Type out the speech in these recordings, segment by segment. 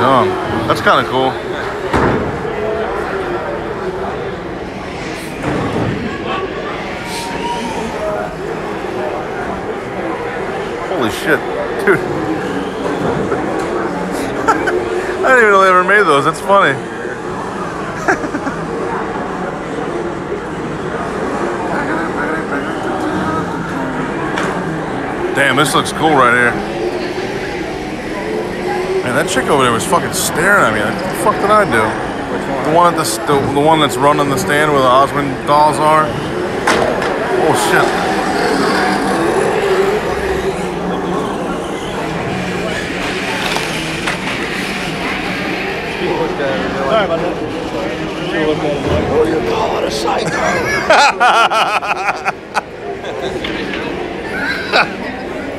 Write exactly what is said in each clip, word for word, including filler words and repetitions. young. That's kind of cool. Holy shit, dude. I didn't even know they ever made those. That's funny. Damn, this looks cool right here. Man, that chick over there was fucking staring at me. Like, what the fuck did I do? The one at the, the, the one that's running the stand where the Osmond dolls are. Oh shit. Sorry about that. Oh, you call it a psycho.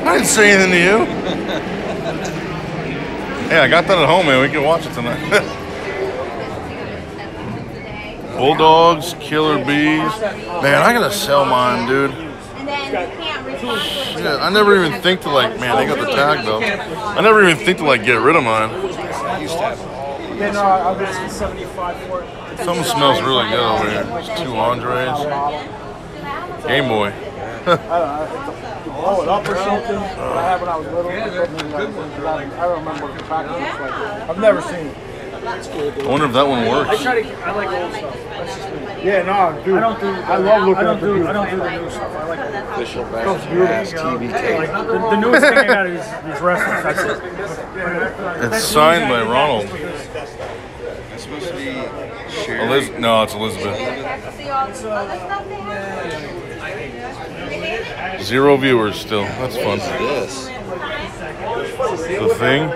I didn't say anything to you. Yeah, I got that at home, man. We can watch it tonight. Bulldogs, killer bees. Man, I gotta sell mine, dude. Shit, I never even think to like, man, they got the tag though. I never even think to like get rid of mine. Yeah, no, I'll get seventy-five for it. Something smells really good over here. There's two Andres. Game Boy. I don't know. Blow it up or something. I had when I was little. I remember the package like that. I've never seen it. I wonder if that one works. I try to. I like old stuff. That's just me. Yeah, no, dude. I don't do. I love looking at the new. I don't do the new stuff. I like official bags, T V case. The newest thing I got is these wrestlers. That's it. It's signed by Ronald. It's supposed to be Sherry. Eliz no, it's Elizabeth. Zero viewers still. That's fun. What is this? The thing?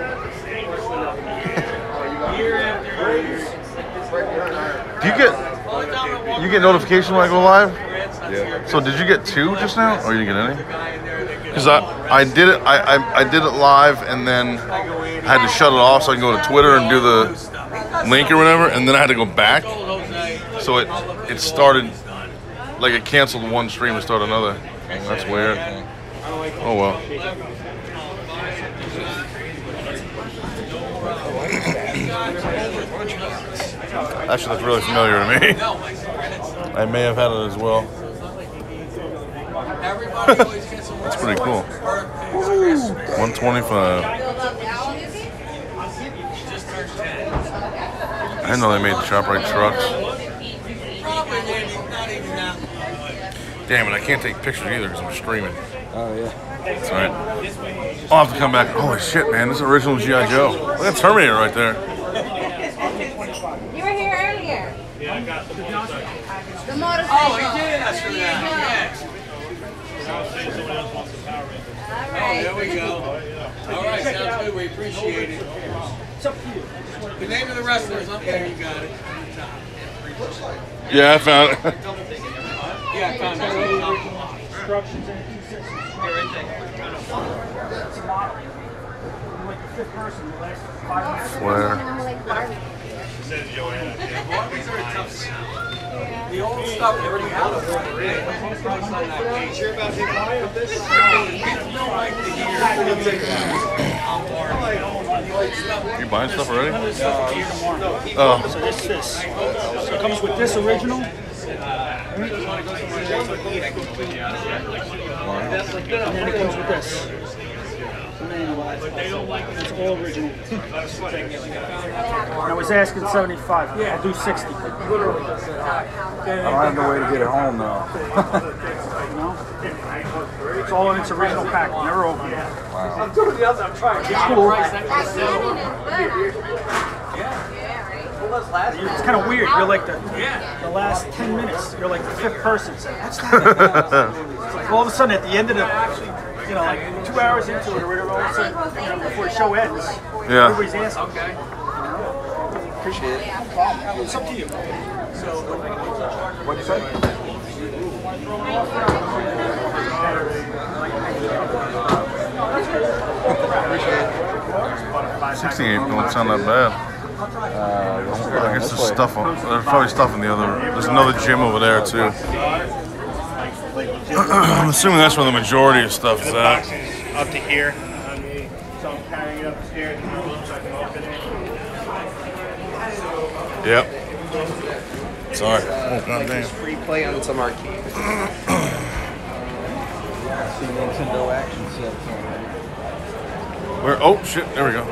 Do you get you get notification when I go live? Yeah. So did you get two just now? Or you didn't get any? Because I, I did it I, I, I did it live and then I had to shut it off so I can go to Twitter and do the link or whatever, and then I had to go back, so it it started like it canceled one stream and started another. That's weird. Oh well. Actually, that's really familiar to me. I may have had it as well. That's pretty cool. one twenty-five. I didn't know they made ShopRite trucks. Damn it, I can't take pictures either because I'm streaming. Oh, yeah. It's all right. I'll have to come back. Holy shit, man. This is original G I Joe. Look at Terminator right there. You were here earlier. Yeah, I got the motorcycle. The motorcycle. Oh, he did us for that. All right. There we go. All right, sounds good. We appreciate it. It's up to you. The name of the wrestlers up there, you got it. Yeah, I found it. Yeah, I found it. Instructions and Where? The old stuff already out of order. Sure about this? I You buying stuff already? Oh. So this, this. It comes with this original. And then it comes with this. It's all original. I was asking seventy-five. Yeah, I'll do sixty. Literally. I don't have no way to get it home though. It's all in its original pack. Never opened it. Wow. I'm doing the other. I'm trying. It's cool. It's kind of weird. You're like the, the last ten minutes. You're like the fifth person. So that's that. All of a sudden, at the end of the, you know, like two hours into it, or whatever, all of a sudden, before the show ends, yeah. Everybody's asking. Okay. Appreciate it. It's up to you. What you say? sixty-eight don't sound that bad. Uh, I guess there's stuff on. There's probably stuff in the other. There's another gym over there too. I'm assuming that's where the majority of stuff is at. Up to here. So I'm carrying it upstairs so I can open it. Yep. Sorry. Uh, oh, like free play on some arcade. Nintendo action sets. Where? Oh shit! There we go.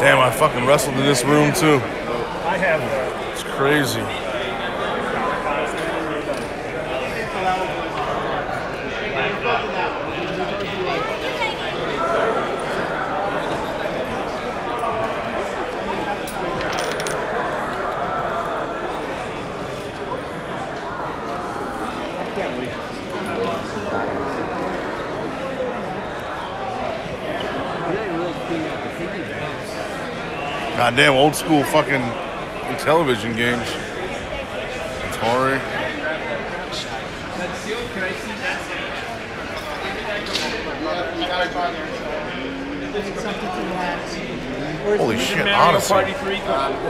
Damn! I fucking wrestled in this room too. I have. It's crazy. Goddamn old school fucking television games. Atari. Holy shit, Odyssey.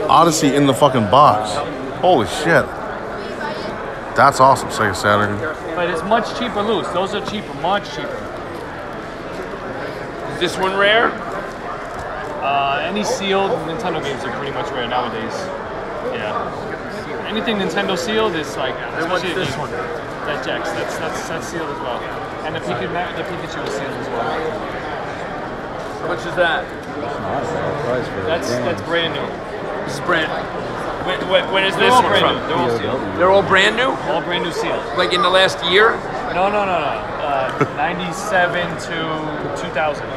Odyssey in the fucking box. Holy shit. That's awesome, Sega Saturn. But it's much cheaper loose. Those are cheaper, much cheaper. Is this one rare? Uh, any sealed Nintendo games are pretty much rare nowadays. Yeah. Anything Nintendo sealed is like. What's this one? That Jax. That's that's that's sealed as well. And the Pikachu, the Pikachu is sealed as well. How much is that? That's that's brand new. This is brand. When, when, when is this one from? They're all sealed. They're all brand new. All brand new sealed. Like in the last year? No, no, no, no. Uh, ninety-seven to two thousand.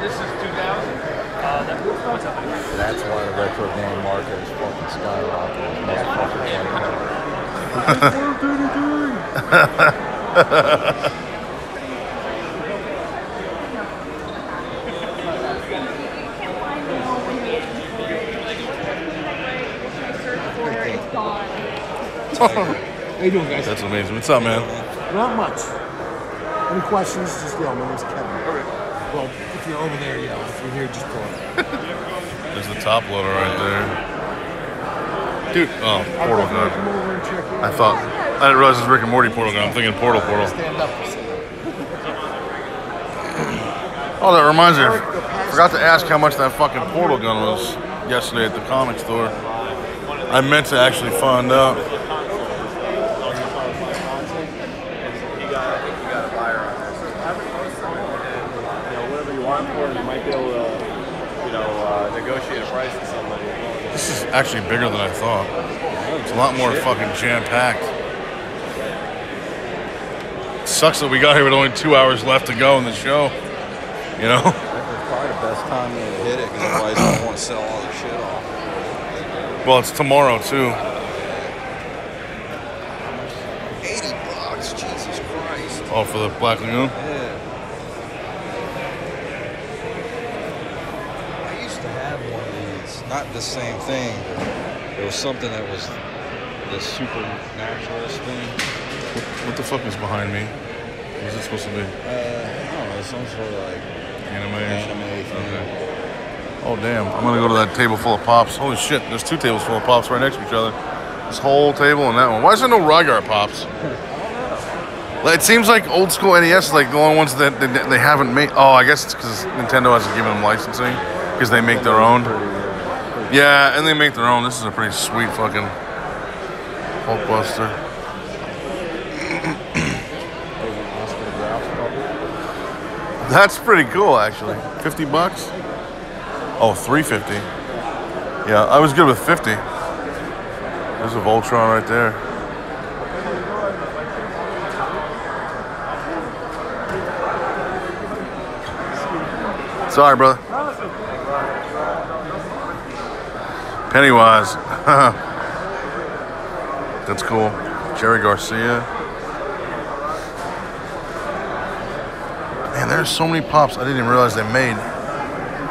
This is two thousand. Uh, that, what's up? That's why the retro game market is fucking skyrocketing. That fucking How you doing, guys? That's amazing. What's up, man? Not much. Any questions? Just yell. My name's Kevin. Okay. Well, if you're over there, yeah. If you're here, just pull it. There's the top loader right there. Dude, oh, Portal Gun. I thought, I didn't realize it was Rick and Morty Portal Gun. I'm thinking Portal Portal. Stand up. Oh, that reminds me. I forgot to ask how much that fucking Portal Gun was yesterday at the comic store. I meant to actually find out. Actually bigger than I thought. It's a lot more fucking jam-packed. Sucks that we got here with only two hours left to go in the show. You know? That's probably the best time to hit it, because otherwise they won't sell all the shit off. Well, it's tomorrow, too. eighty bucks, Jesus Christ. Oh, for the Black Lagoon? Yeah. Not the same thing. It was something that was the supernaturalist thing. What, what the fuck is behind me? What is it supposed to be? Uh, I don't know. It's some sort of like anime. Anime thing. Okay. Oh damn! I'm gonna go to that table full of pops. Holy shit! There's two tables full of pops right next to each other. This whole table and that one. Why is there no Rygar pops? It seems like old school N E S is like the only ones that they, they haven't made. Oh, I guess it's because Nintendo hasn't given them licensing because they make their own. Yeah, and they make their own. This is a pretty sweet fucking Hulkbuster. That's pretty cool, actually. fifty bucks? Oh, three fifty. Yeah, I was good with fifty. There's a Voltron right there. Sorry, brother. Pennywise. That's cool. Jerry Garcia. Man, there's so many pops I didn't even realize they made.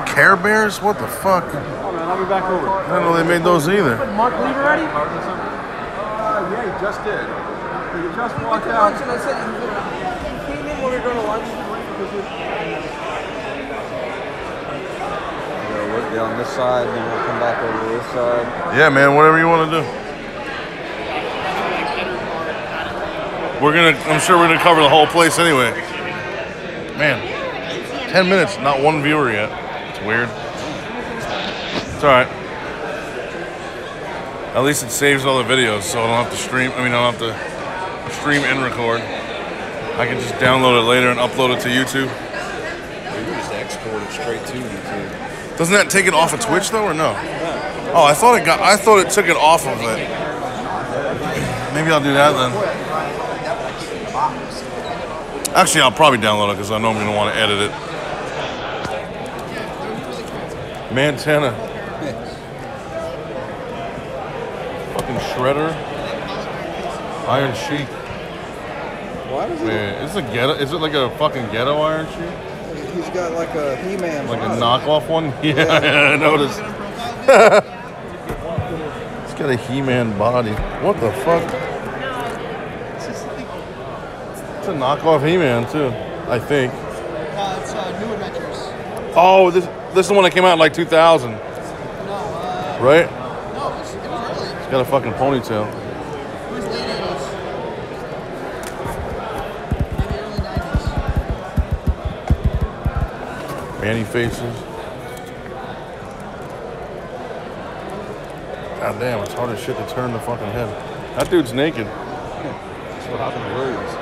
Care Bears? What the fuck? Oh, man, I'll be back over. I don't know they made those either. Did Mark leave already? Uh, yeah, he just did. He just walked out. He came in when we were going to lunch. Yeah, on this side, and then we'll come back over to this side. Yeah, man, whatever you want to do. We're gonna, I'm sure we're gonna cover the whole place anyway. Man, ten minutes, not one viewer yet. It's weird. It's alright. At least it saves all the videos, so I don't have to stream. I mean, I don't have to stream and record. I can just download it later and upload it to YouTube. You just export it straight to YouTube. Doesn't that take it off of Twitch though, or no? Yeah. Oh, I thought it got. I thought it took it off of it. Maybe I'll do that then. Actually, I'll probably download it because I know I'm gonna want to edit it. Mantana. Shredder, Iron Sheik. Why does Man, it? Is it ghetto? Is it like a fucking ghetto Iron Sheik? He's got like a He-Man. Like product. A knockoff one? Yeah, yeah. I noticed. He's got a He-Man body. What the fuck? It's a knockoff He-Man too, I think. Uh, it's uh, New Adventures. Oh, this this is the one that came out in like two thousand. No, uh, right? Got a fucking ponytail. Who's late eighties? Maybe early nineties. Manny faces. God damn, it's hard as shit to turn the fucking head. That dude's naked. That's what happened to Williams.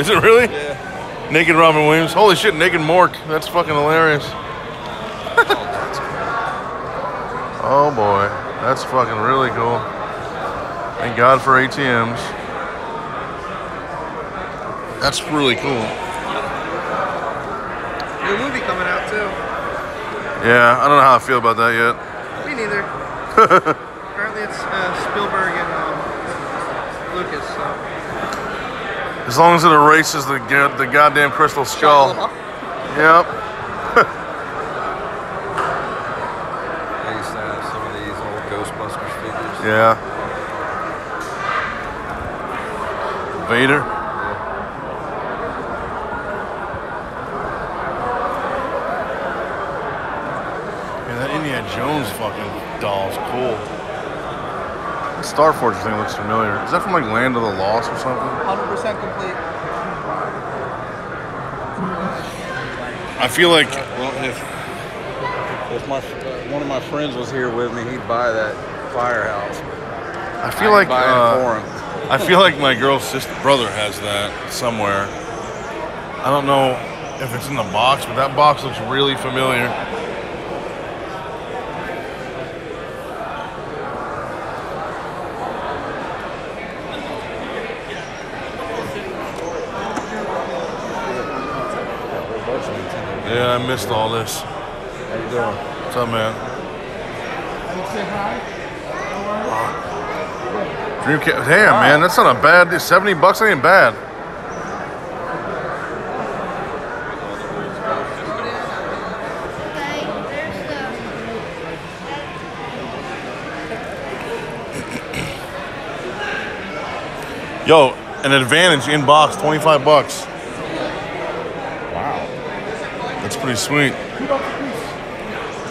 Is it really? Yeah. Naked Robin Williams. Holy shit, naked Mork. That's fucking hilarious. Oh boy. That's fucking really cool. Thank God for A T Ms. That's really cool. New movie coming out too. Yeah, I don't know how I feel about that yet. Me neither. Apparently it's uh, Spielberg and um, Lucas. So. As long as it erases the the goddamn crystal skull. Yep. Yeah. Vader. Yeah, that Indiana Jones fucking doll's cool. That Star Forge thing looks familiar. Is that from like Land of the Lost or something? one hundred percent complete. I feel like well, if if my one of my friends was here with me, he'd buy that. Firehouse. I feel I like uh, I feel like my girl's sister brother has that somewhere. I don't know if it's in the box, but that box looks really familiar. Yeah, I missed all this. How you doing? What's up, man? Say hi. Dreamcast. Damn, wow. Man, that's not a bad. Seventy bucks ain't bad. Yo, an advantage in box, twenty-five bucks. Wow, that's pretty sweet.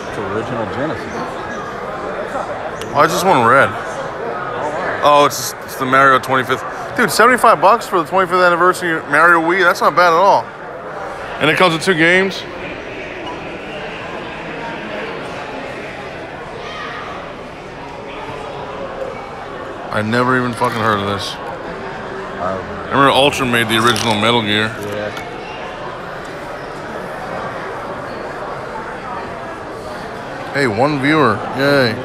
It's original Genesis. Oh, I just want red. Oh, it's, it's the Mario twenty-fifth. Dude, seventy-five bucks for the twenty-fifth anniversary of Mario Wii. That's not bad at all. And it comes with two games. I never even fucking heard of this. I remember Ultra made the original Metal Gear. Yeah. Hey, one viewer. Yay.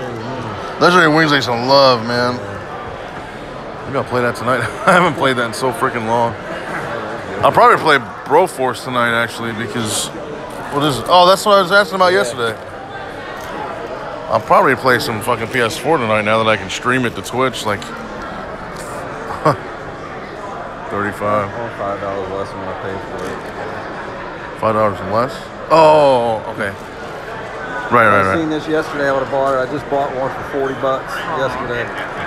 Legendary Wings I used to love, man. I'm gonna play that tonight. I haven't played that in so freaking long. I'll probably play Broforce tonight, actually, because what is it? Oh, that's what I was asking about yeah. yesterday. I'll probably play some fucking P S four tonight now that I can stream it to Twitch. Like thirty-five. Five dollars less than I paid for it. Five dollars less? Oh, okay. Right, right, right. I seen this yesterday. I would have bought it. I just bought one for forty bucks yesterday.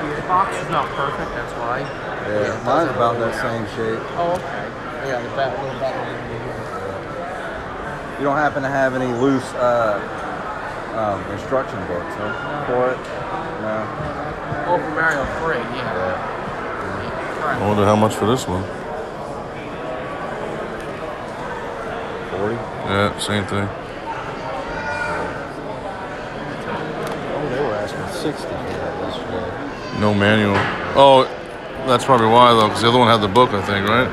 The box is not perfect, that's why. Yeah, mine's about that same shape. Oh, okay. Yeah, the back little back. You don't happen to have any loose uh, um, instruction books, huh? For it? No. Oh, for Mario three, yeah. yeah. I wonder how much for this one. forty Morty? Yeah, same thing. Oh, they were asking sixty yesterday. No manual. Oh, that's probably why, though, because the other one had the book, I think, right?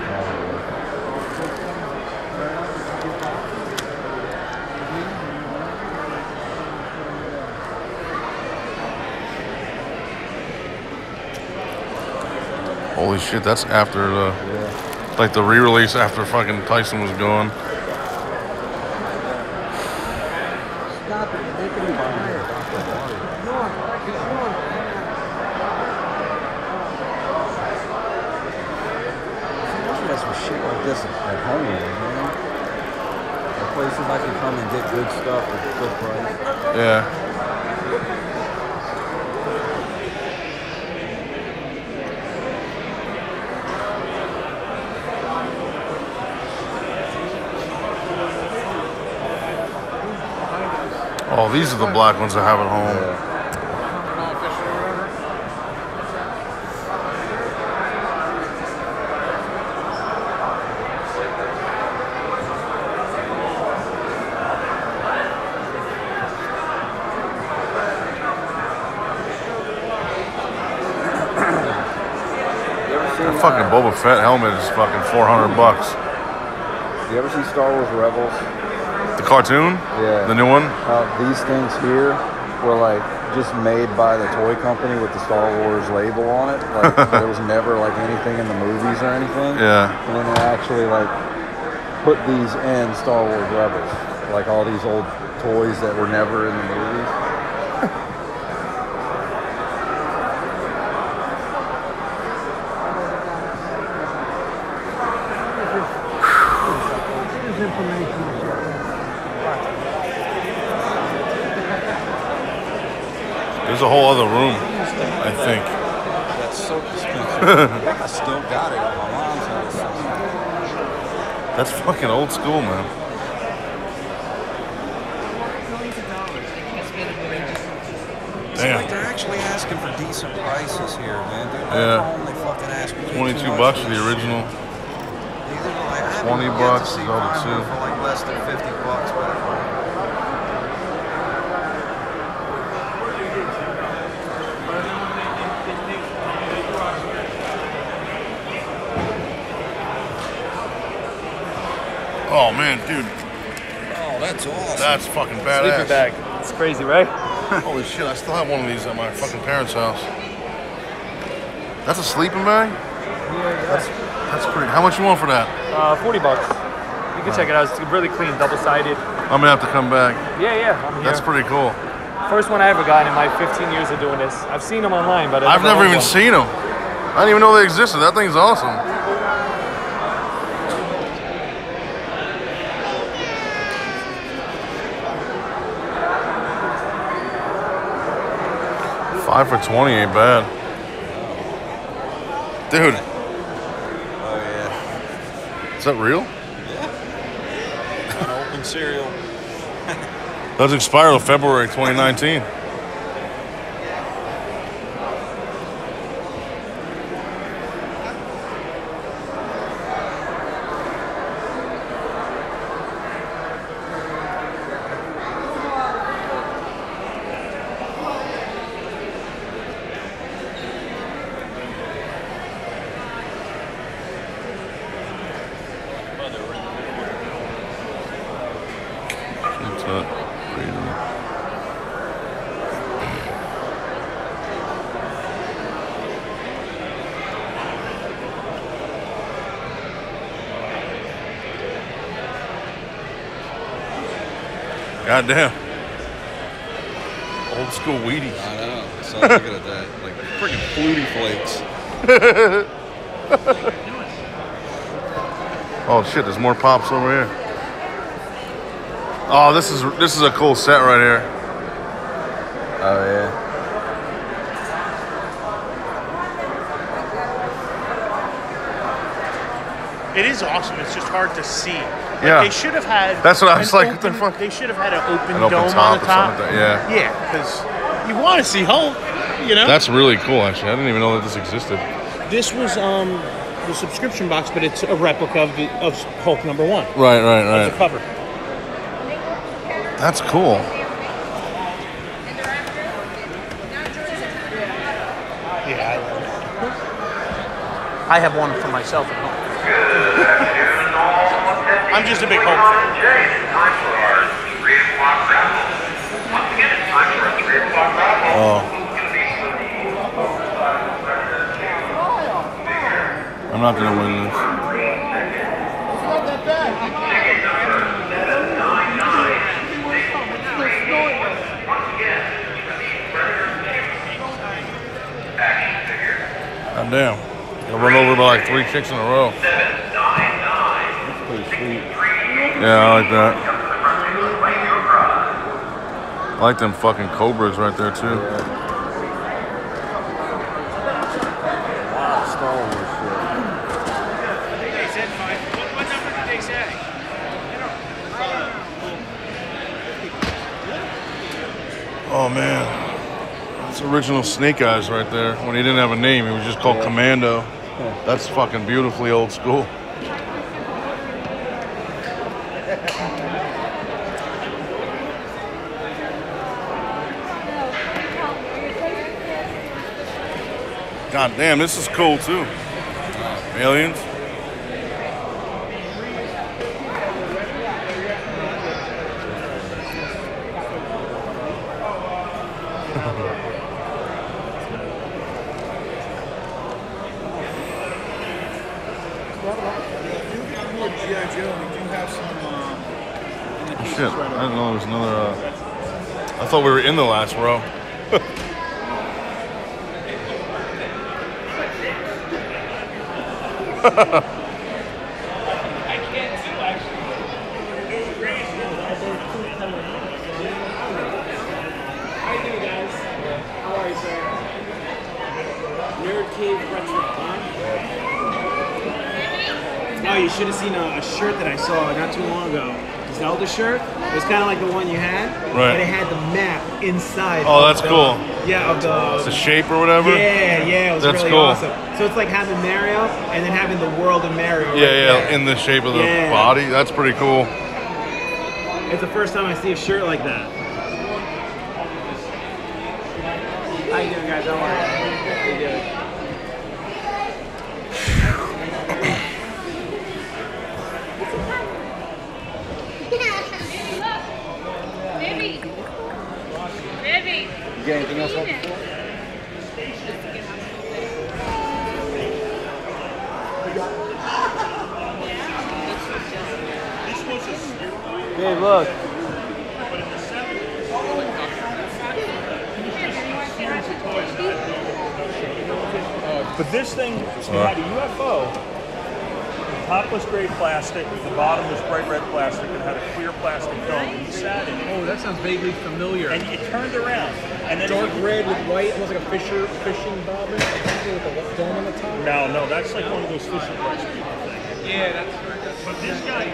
Holy shit, that's after the, yeah. like the re-release after fucking Tyson was gone. Stop it, they can be fired. Come on, come on. See, I mess with shit like this at home, man. The places I can come and get good stuff at a good price. Yeah. Oh, these are the black ones I have at home. That fucking Boba Fett helmet is fucking four hundred bucks. You ever see Star Wars Rebels? The cartoon? Yeah. The new one? Uh, these things here were like just made by the toy company with the Star Wars label on it. Like there was never like anything in the movies or anything. Yeah. And then they actually like put these in Star Wars Rebels. Like all these old toys that were never in the movies. There's a whole other room, I think. That's so expensive. I still got it at my mom's house. That's fucking old school, man. Damn. Like they're actually asking for decent prices here, man. Dude, yeah. Home, they fucking ask me twenty-two bucks for the original. Like, twenty bucks is all the two. For like less than fifty bucks, whatever. Oh man, dude. Oh, that's awesome. That's fucking badass. Sleeping bag. It's crazy, right? Holy shit, I still have one of these at my fucking parents' house. That's a sleeping bag? Yeah, that's, that's pretty. How much you want for that? Uh, forty bucks. You can uh, check it out. It's really clean, double-sided. I'm gonna have to come back. Yeah, yeah. I'm here. That's pretty cool. First one I ever got in my fifteen years of doing this. I've seen them online, but I've never even seen them. I didn't even know they existed. That thing's awesome. five for twenty ain't bad. Dude. Oh, yeah. Is that real? Yeah. Open cereal. Does expire till February twenty nineteen. God damn. Old school Wheaties. I know. So look at that. Like freaking Flutie Flakes. Oh shit, there's more pops over here. Oh, this is this is a cool set right here. Oh yeah. It is awesome. It's just hard to see. Like, yeah. They should have had. That's what I was like. Open, what the fuck? They should have had an open, an open dome top on the top. Or yeah. Yeah, because you want to see Hulk. You know. That's really cool. Actually, I didn't even know that this existed. This was um the subscription box, but it's a replica of, the, of Hulk number one. Right, right, right. It's a cover. That's cool. Yeah, I, I have one for myself at home. I'm just a big hope fan. Oh. I'm not gonna win this. God damn. I run over by like three chicks in a row. That's pretty sweet. Yeah, I like that. I like them fucking cobras right there, too. Wow, Star Wars shit. What number did they say? Oh, man. Original Snake Eyes right there when he didn't have a name. He was just called yeah. Commando. Yeah. That's fucking beautifully old school. God damn, this is cool too. Aliens. I thought we were in the last row. I can't too, actually. Oh, you should have seen a, a shirt that I saw not too long ago. Zelda shirt. It was kind of like the one you had, right? And it had the map inside. Oh, that's the, cool. Yeah, of the it's the shape or whatever. Yeah, yeah, it was that's really cool. Awesome. So it's like having Mario and then having the world of Mario. Right yeah, yeah, there. In the shape of the yeah. body. That's pretty cool. It's the first time I see a shirt like that. How you doing, guys? How are you? You got anything else up? Hey, look. But this thing is not a U F O. The top was gray plastic, the bottom was bright red plastic, and had a clear plastic film. You sat in it. Oh, that sounds vaguely familiar. And you turned around. And then dark red with white, almost like a fisher fishing bobbin, with a dome on the top. No, no, that's like one of those fishing rights people things. Yeah, that's right. That's but this guy.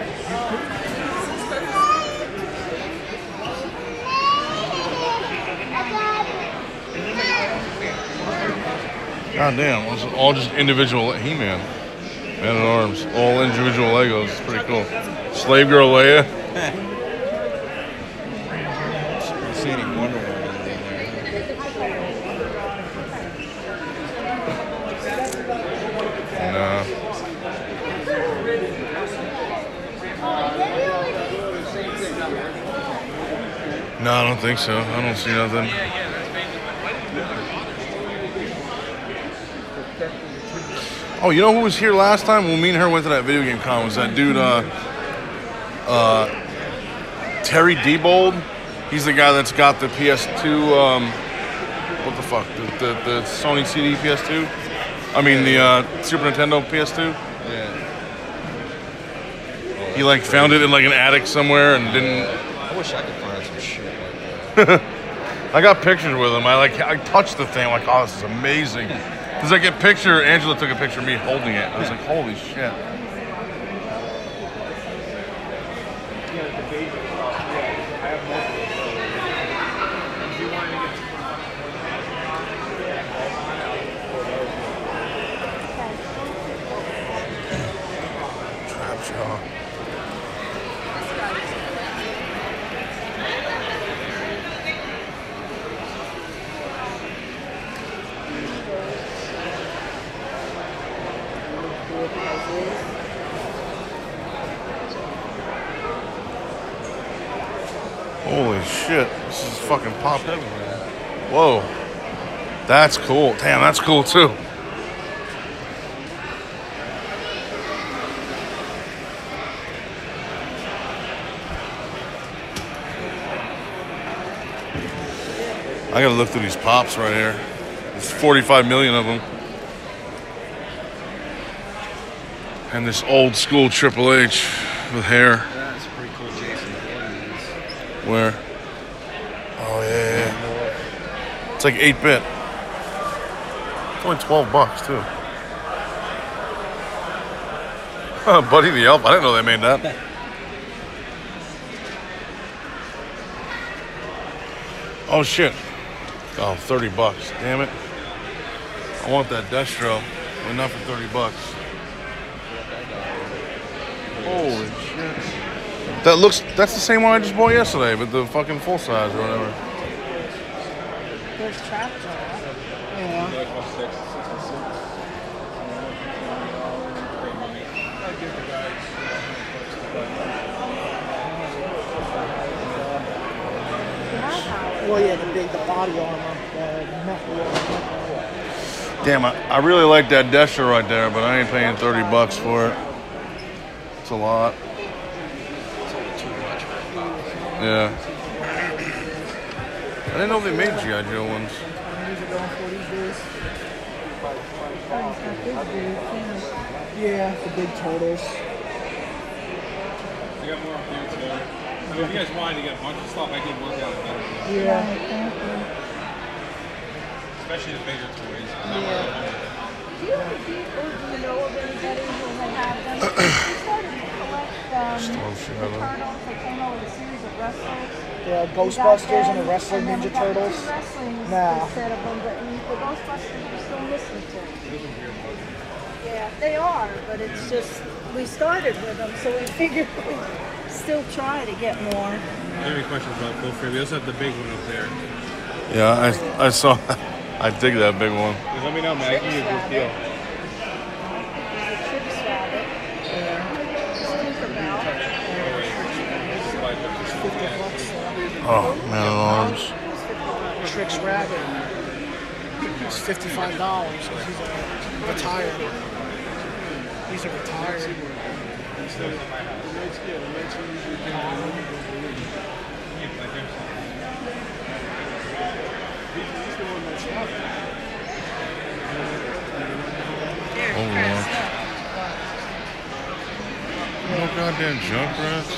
God damn, it's all just individual He-Man. Man at arms, all individual Legos. It's pretty cool. Slave Girl Leia. I don't see any Wonder Woman. No, I don't think so. I don't see nothing. Oh, you know who was here last time when me and her went to that video game con? Was that dude, uh, uh, Terry Diebold? He's the guy that's got the P S two, um, what the fuck, the, the, the Sony C D P S two? I mean, the uh, Super Nintendo P S two? Yeah. He, like, found it in, like, an attic somewhere and didn't... I wish I could find some shit. I got pictures with him. I like I touched the thing. I'm like, oh, this is amazing. Cause I get picture. Angela took a picture of me holding it. I was like, holy shit. Trap jaw. Holy shit, this is fucking popped everywhere. Whoa, that's cool. Damn, that's cool too. I gotta look through these pops right here. There's forty-five million of them. And this old school Triple H with hair. That's pretty cool, Jason. Where? Oh, yeah, yeah. It's like eight bit. It's only twelve bucks, too. Oh, Buddy the Elf. I didn't know they made that. Oh, shit. Oh, thirty bucks. Damn it. I want that Destro, but not for thirty bucks. Holy shit. That looks, that's the same one I just bought yesterday, but the fucking full size or whatever. There's Trapjaw. Yeah. Well, yeah, the big, the body armor, the metal. Damn, I, I really like that Desher right there, but I ain't paying thirty bucks for it. A lot. Yeah. I didn't know they made G I. Joe ones. Yeah, the big turtles. I got more up here too. So if you guys wanted to get a bunch of stuff, I could work out better. Yeah. Especially the bigger toys. Yeah. Do you ever think or do you know of anybody who would have them? Um, the Turtles, they came out with a series of wrestlers. Yeah, Ghostbusters and the Wrestling and Ninja Turtles. Nah. Instead of them, but the Ghostbusters are still listening to. Yeah, they are, but it's just we started with them, so we figured we still try to get more. Any questions about Go Free? We also have the big one up there. Yeah, I I saw. I dig that big one. Let me know, man. I can use this deal. Oh, man at arms. Tricks Rabbit. It's fifty-five dollars because he's a retired. He's a retired. Oh, Lord. No goddamn jump rats.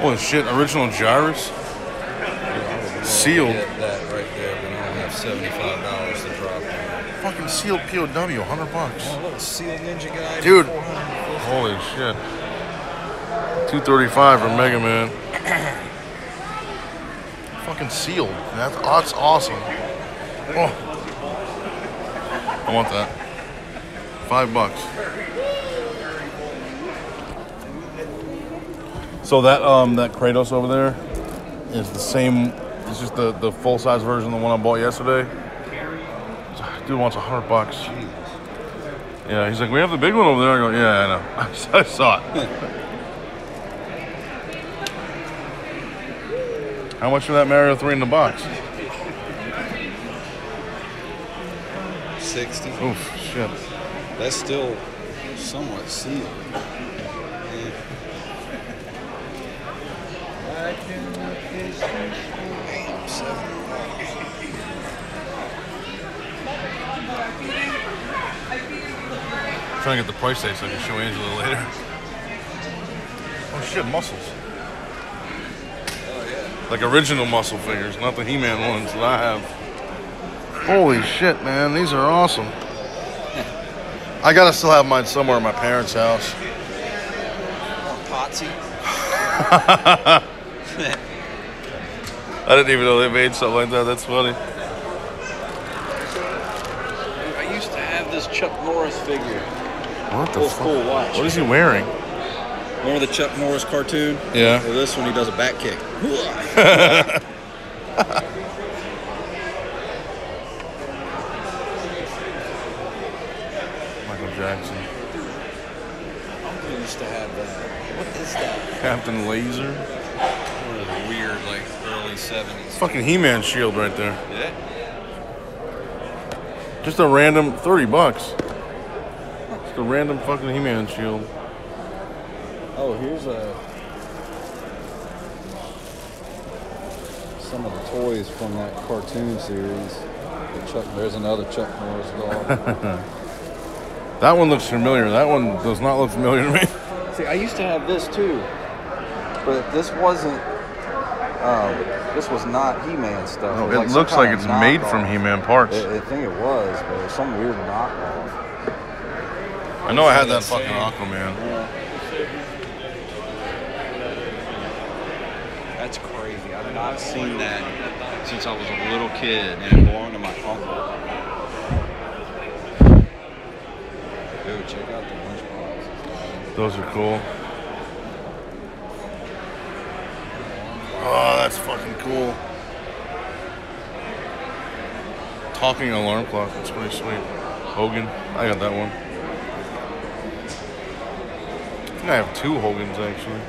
Holy shit, original Gyrus? Sealed. Get that right there, but I only have seventy-five dollars to drop in. Fucking sealed P O W, one hundred bucks. Oh, look, sealed Ninja Guy. Dude. Holy shit. two thirty-five for Mega Man. Fucking sealed. That's, that's awesome. Oh. I want that. Five bucks. So that um that Kratos over there is the same. It's just the, the full size version of the one I bought yesterday. Dude wants a hundred bucks. Yeah, he's like, we have the big one over there. I go, yeah, I know. I saw it. How much for that Mario three in the box? Sixty. Oof, shit. That's still somewhat sealed. I'm trying to get the price tag so I can show Angela later. Oh shit, muscles. Like original muscle figures, not the He-Man ones that I have. Holy shit, man, these are awesome. I gotta still have mine somewhere in my parents' house. Potsy. I didn't even know they made something like that. That's funny. I used to have this Chuck Norris figure. What the fuck? Cool watch. What is he wearing? One of the Chuck Norris cartoon. Yeah. Or this one, he does a back kick. Michael Jackson. I used to have that. What is that? Captain Laser. Really weird, like early seventies. Fucking He-Man shield right there. Yeah. Just a random thirty bucks. Just a random fucking He-Man shield. Oh, here's a, some of the toys from that cartoon series. The Chuck, there's another Chuck Norris doll. That one looks familiar. That one does not look familiar to me. See, I used to have this too, but this wasn't, um, this was not He-Man stuff. No, it, it like looks like it's made from He-Man parts. It, I think it was, but it was some weird knockoff. I know I had that fucking Aquaman. Yeah. That's crazy. I've not seen that since I was a little kid, and it belonged to my uncle. Dude, check out the lunchboxes. Those are cool. Oh, that's fucking cool. Talking alarm clock. That's pretty sweet. Hogan. I got that one. I think I have two Hogans, actually.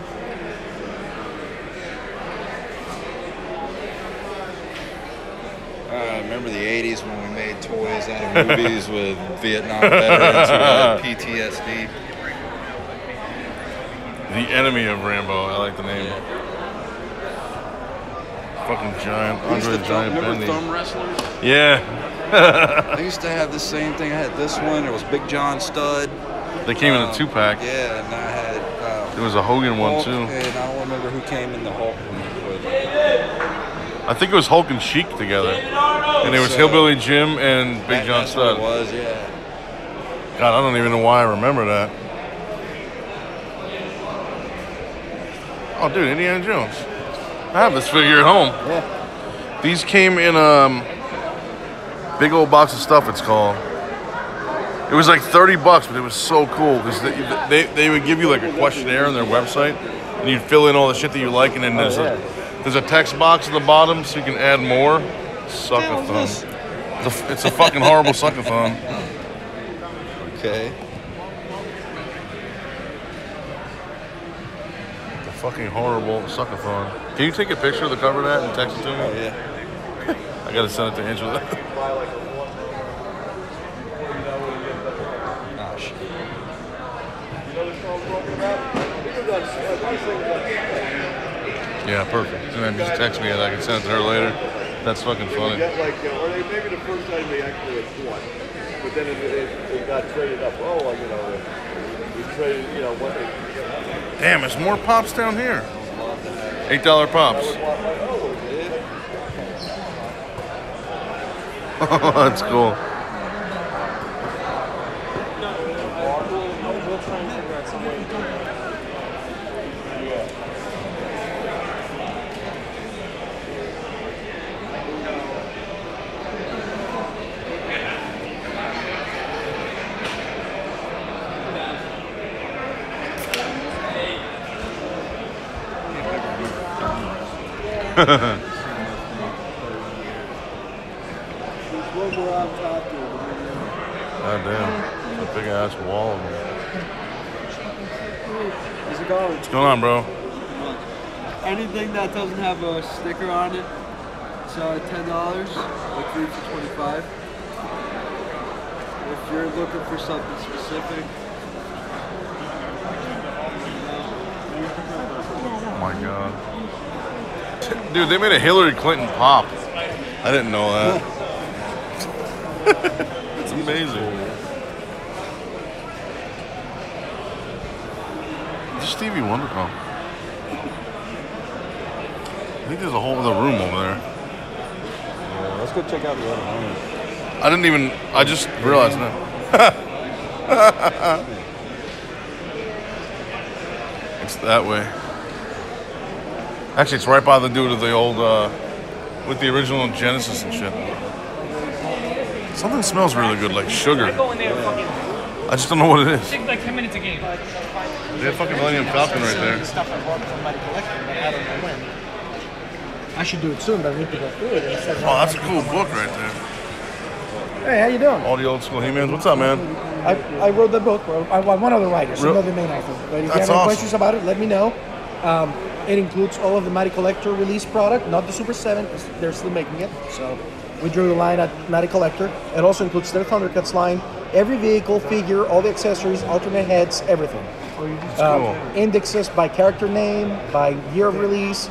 I remember the eighties when we made toys out of movies with Vietnam veterans who had P T S D. The enemy of Rambo, I like the name. Yeah. Fucking giant, Andre the Giant. Remember thumb wrestlers? Yeah. I used to have the same thing. I had this one. There was Big John Studd. They came um, in a two-pack. Yeah, and I had... Um, there was a Hogan Hulk, one, too. And I don't remember who came in the Hulk one with it. I think it was Hulk and Sheik together, and it was so, Hillbilly Jim and Big that, John Studd. It was, yeah. God, I don't even know why I remember that. Oh, dude, Indiana Jones. I have this figure at home. Yeah. These came in a big old box of stuff. It's called. It was like thirty bucks, but it was so cool because they, they they would give you like a questionnaire on their website, and you'd fill in all the shit that you like, and then there's a. There's a text box at the bottom, so you can add more. Suck-a-phone. It's a, it's a fucking horrible suck-a-phone. Okay. It's a fucking horrible suck-a-phone. Can you take a picture of the cover of that and text it to me? Oh, yeah. I gotta send it to Angela. Oh, shit. Yeah, perfect. And then just text me and I can send it to her later. That's fucking funny. Or maybe the first time they actually had one, but then it got traded up. Oh, you know, we traded, you know, what they... Damn, there's more pops down here. eight dollar pops. Oh, that's cool. God damn, it's a big ass wall. What's going on, bro? Anything that doesn't have a sticker on it, so ten dollars, like three for twenty-five. If you're looking for something specific. Oh my god. Dude, they made a Hillary Clinton pop. I didn't know that. It's amazing. It's Stevie Wonder pop. I think there's a whole other room over there. Yeah, let's go check out the other room. I didn't even... I just realized now. It's that way. Actually, it's right by the dude of the old, uh, with the original Genesis and shit. Something smells really good, like sugar. I go in there and fucking I just don't know what it is. It takes like ten minutes a game. They have fucking Millennium Falcon right there. I should do it soon, but I need to go through it. Oh, that's a cool book right there. Hey, how you doing? All the old school He-Mans. What's up, man? I, I wrote the book. I, I'm one of the writers. Real? I'm not the main author. But if you have any awesome. questions about it, let me know. Um, it includes all of the Matty Collector release product, not the Super seven. They're still making it, so we drew the line at Matty Collector. It also includes their Thundercats line, every vehicle, figure, all the accessories, alternate heads, everything. Um, indexes by character name, by year of release,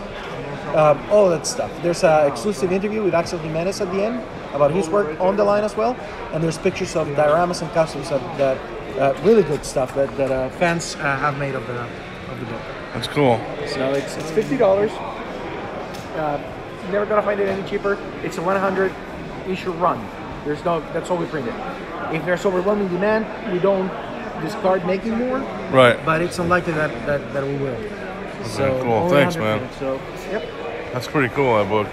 um, all that stuff. There's an exclusive interview with Axel Jimenez at the end about his work on the line as well. And there's pictures of dioramas and customs of that uh, really good stuff that, that uh, fans uh, have made of the, of the book. That's cool. So it's, it's fifty dollars. Uh, Never gonna find it any cheaper. It's a one hundred issue run. There's no. That's all we printed. If there's overwhelming demand, we don't discard making more. Right. But it's unlikely that that, that we will. Okay, so cool. Thanks, man. Printed, so yep. That's pretty cool. That book.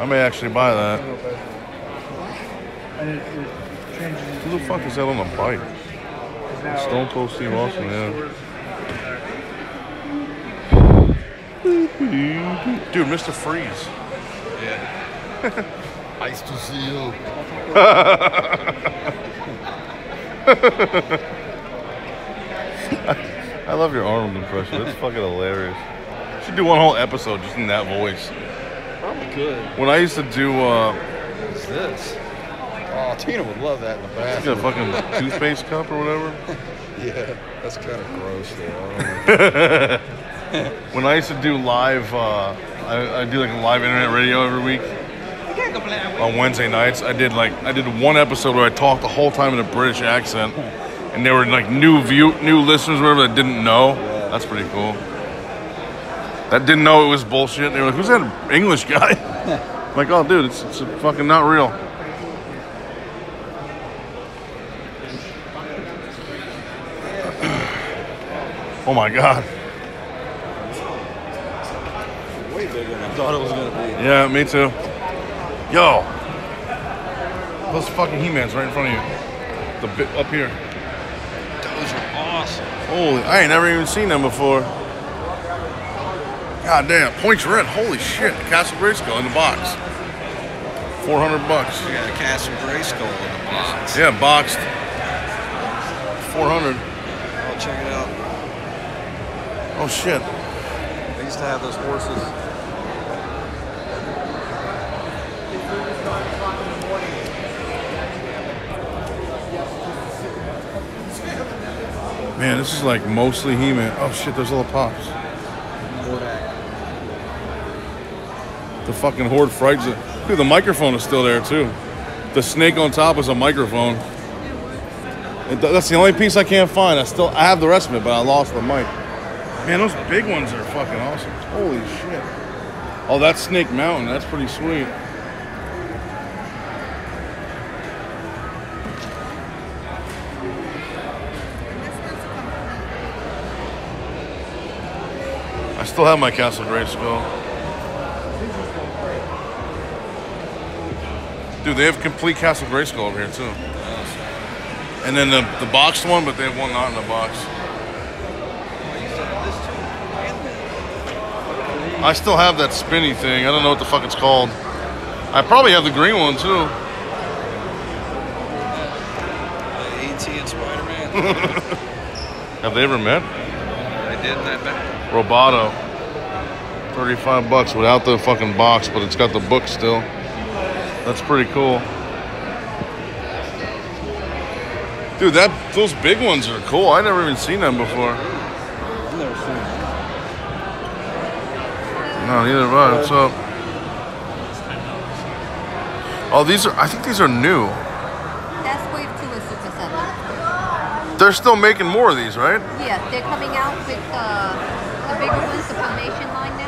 I may actually buy that. And it, it changes. Who the fuck is that on a bike? Stone Cold Steve Austin. Yeah. Dude, Mister Freeze. Yeah. Nice to see you. I, I love your Arnold impression. That's fucking hilarious. You should do one whole episode just in that voice. Probably could. When I used to do, uh... what is this? Oh, Tina would love that in the bathroom. Is that a fucking toothpaste cup or whatever? Yeah, that's kind of gross, though. When I used to do live... Uh, I, I do like live internet radio every week on Wednesday nights. I did like I did one episode where I talked the whole time in a British accent, and there were like new view, new listeners, whatever, that didn't know. Yeah. That's pretty cool. That didn't know it was bullshit. They were like, "Who's that English guy?" I'm like, "Oh, dude, it's, it's fucking not real." Oh my god. Thought it was gonna be. Yeah, me too. Yo, those fucking He-Mans right in front of you. The bit up here. Those are awesome. Holy, I ain't never even seen them before. God damn, points red. Holy shit, Castle Grayskull in the box. Four hundred bucks. You got a Castle Grayskull in the box. Yeah, boxed. Four hundred. I'll check it out. Oh shit. They used to have those horses. Man, this is like mostly He-Man. Oh shit, there's little pops. The fucking horde frightens it. Dude, the microphone is still there too. The snake on top is a microphone. It, that's the only piece I can't find. I still I have the rest of it, but I lost the mic. Man, those big ones are fucking awesome. Holy shit. Oh, that's Snake Mountain. That's pretty sweet. I still have my Castle Grayskull. Dude, they have complete Castle Grayskull over here, too. And then the, the boxed one, but they have one not in the box. I still have that spinny thing. I don't know what the fuck it's called. I probably have the green one, too. A T and Spider-Man. Have they ever met? They did, and I met. Roboto, thirty-five bucks without the fucking box, but it's got the book still. That's pretty cool. Dude, that those big ones are cool. I never even seen them before. I've never seen them. No, neither have I. What's up? Oh, these are, I think these are new. That's wave two and super seven. They're still making more of these, right? Yeah, they're coming out with, uh, the bigger ones, the foundation line now.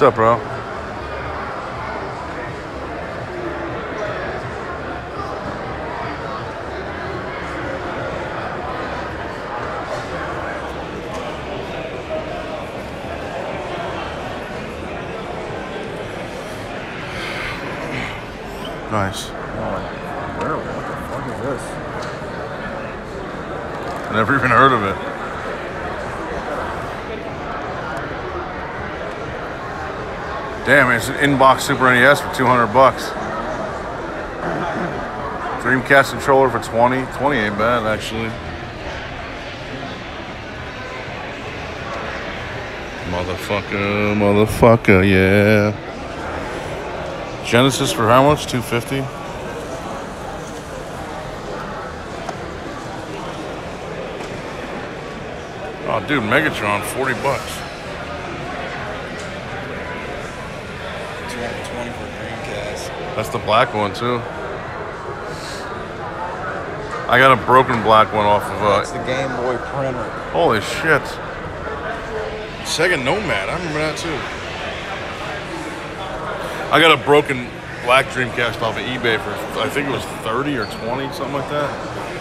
What's up, bro? Nice. Oh, where, what the fuck is this? I never even heard of it. Damn, it's an inbox Super N E S for two hundred bucks. Dreamcast controller for twenty. twenty ain't bad, actually. Motherfucker, motherfucker, yeah. Genesis for how much? two fifty. Oh, dude, Megatron, forty bucks. two hundred twenty for Dreamcast. That's the black one too. I got a broken black one off of. Uh, That's the Game Boy printer. Holy shit! Sega Nomad, I remember that too. I got a broken black Dreamcast off of eBay for, I think it was thirty or twenty, something like that.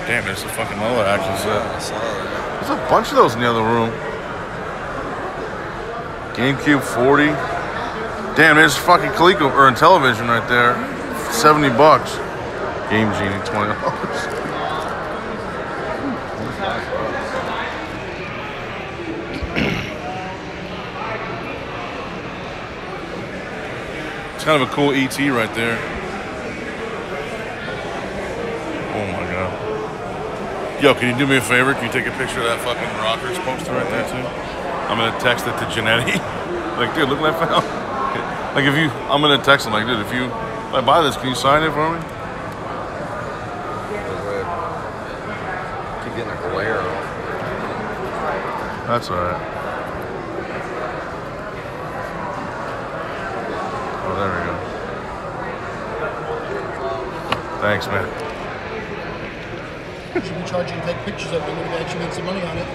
Damn, there's a fucking other action set. There's a bunch of those in the other room. GameCube forty. Damn, there's a fucking Coleco or Intellivision right there. seventy bucks. Game Genie, twenty dollars. It's kind of a cool E T right there. Oh my god. Yo, can you do me a favor? Can you take a picture of that fucking Rockers poster right there too? I'm gonna text it to Janetti. Like, dude, look what I found. Like, if you, I'm gonna text him, like, dude, if you, if I buy this, can you sign it for me? Keep getting a glare off. That's alright. There we go. Thanks, man. Should be charging to take pictures of it. Would have actually made some money on it.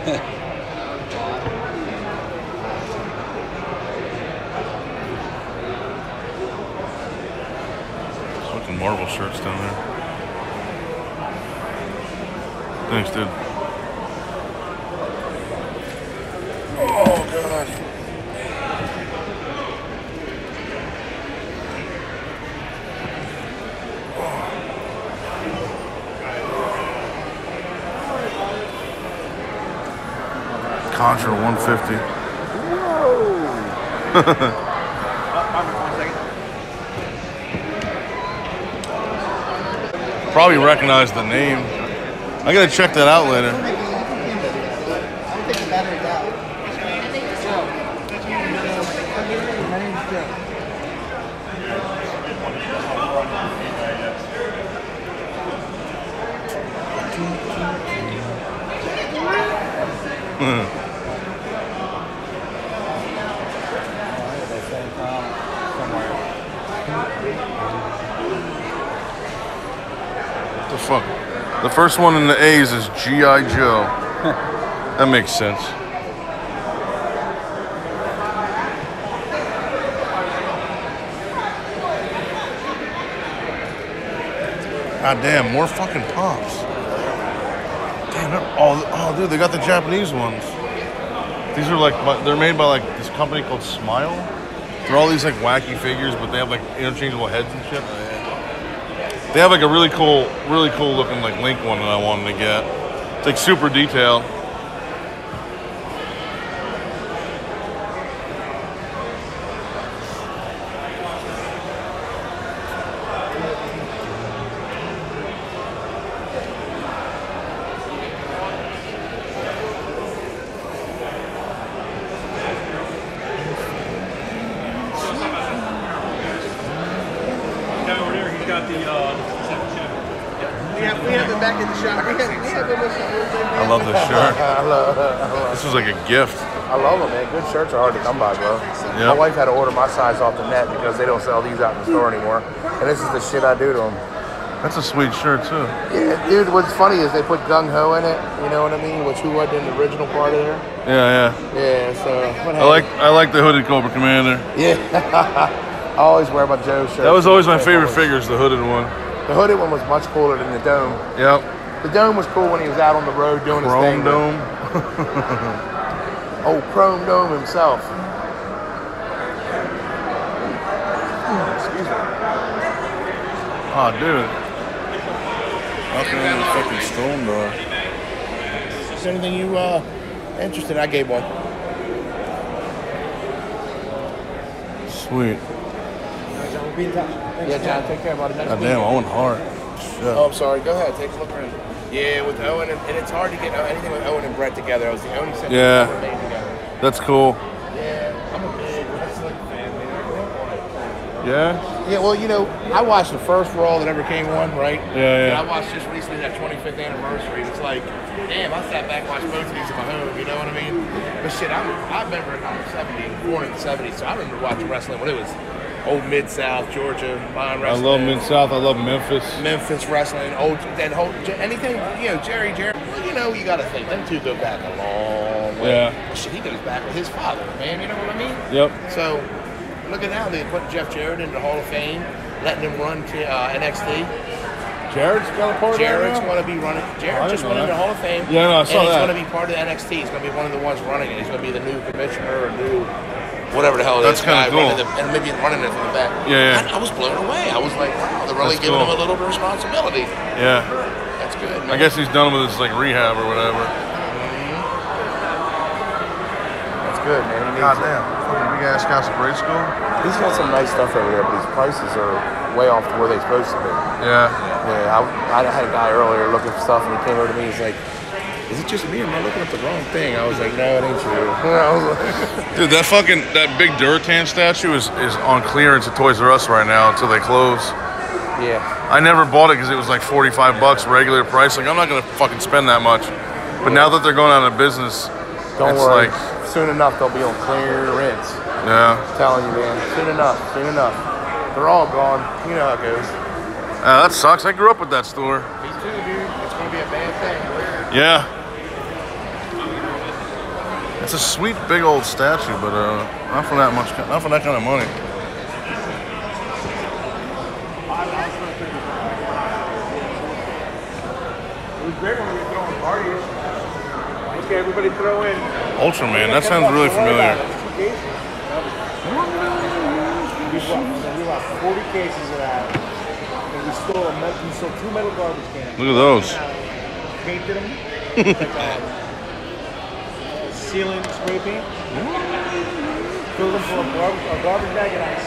Fucking Marvel shirts down there. Thanks, dude. Oh god. Contra one fifty. Whoa. Probably recognize the name. I gotta check that out later. The first one in the A's is G I Joe. That makes sense. God damn, more fucking pops. Damn, they're all, oh, dude, they got the Japanese ones. These are like, they're made by like this company called Smile. They're all these like wacky figures, but they have like interchangeable heads and shit. They have like a really cool, really cool looking like Link one that I wanted to get. It's like super detailed. Gift. I love them, man. Good shirts are hard to come by, bro. Yep. My wife had to order my size off the net because they don't sell these out in the store anymore. And this is the shit I do to them. That's a sweet shirt, too. Yeah, dude, what's funny is they put gung-ho in it, you know what I mean? Which who wasn't in the original part of there. Yeah, yeah. Yeah, so... What I like I like the hooded Cobra Commander. Yeah. I always wear my Joe shirt. That was always my favorite always. figures, the hooded one. The hooded one was much cooler than the Dome. Yep. The Dome was cool when he was out on the road doing Chrome his thing. Dome. Old Chrome Dome himself. Excuse me. Oh, dude. Nothing in the fucking storm door. Is there anything you, uh, interested? I gave one. Sweet. Yeah, John, take care about it. God damn, Owen Hart. Shit. Oh, I'm sorry. Go ahead. Take a look around. Yeah, with Owen, and, and it's hard to get anything with Owen and Brett together. I was the only set yeah. that made together. That's cool. Yeah, I'm a big wrestling fan, man. Yeah? Yeah, well, you know, I watched the first Raw that ever came on, right? Yeah, yeah. And I watched just recently that twenty-fifth anniversary. It's like, damn, I sat back and watched both of these at my home, you know what I mean? But shit, I'm, I remember, I'm seventy, born in the seventies, so I remember watching wrestling when it was old Mid-South, Georgia, mine wrestling. I love Mid-South. I love Memphis. Memphis wrestling, old, that whole, anything, you know, Jerry, Jerry, well, you know, you got to think, them two go back a long way. Yeah. Well, shit, he goes back with his father, man, you know what I mean? Yep. So, look at how they put Jeff Jarrett into the Hall of Fame, letting him run to uh, N X T. Jarrett's got a part of that Jarrett's going to be running, Jarrett oh, just went into the Hall of Fame. Yeah, no, I saw and that. And he's going to be part of the N X T. He's going to be one of the ones running it. He's going to be the new commissioner or new... whatever the hell it is. That's kind of cool. The, and maybe running it from the back. Yeah, yeah. I, I was blown away. I was like, wow, they're really that's giving cool. him a little bit of responsibility. Yeah. That's good. Man. I guess he's done with his, like, rehab or whatever. Mm-hmm. That's good, man. Goddamn. Fucking big-ass Castle Grayskull. He's got some nice stuff over there, but his prices are way off to where they're supposed to be. Yeah. Yeah, I, I had a guy earlier looking for stuff, and he came over to me, he's like, is it just me? Am I looking at the wrong thing? I was like, no, it ain't true. Dude, that fucking, that big Duracan statue is, is on clearance at Toys R Us right now until they close. Yeah. I never bought it because it was like forty-five bucks regular price. Like, I'm not going to fucking spend that much. But yeah. now that they're going out of business, Don't it's worry. like. Soon enough, they'll be on clearance. Yeah. I'm telling you, man. Soon enough. Soon enough. They're all gone. You know how it goes. Uh, that sucks. I grew up with that store. Me too, dude. It's going to be a bad thing. Yeah. It's a sweet big old statue, but uh, not for that much, not for that kind of money. It was great when we were throwing parties. Okay, everybody throw in. Ultraman, that sounds really familiar. We lost forty cases of that. And we stole, we stole two metal garbage cans. Look at those. Painted them, like, uh, ceiling spray paint, filled them full of garbage, a garbage bag and ice.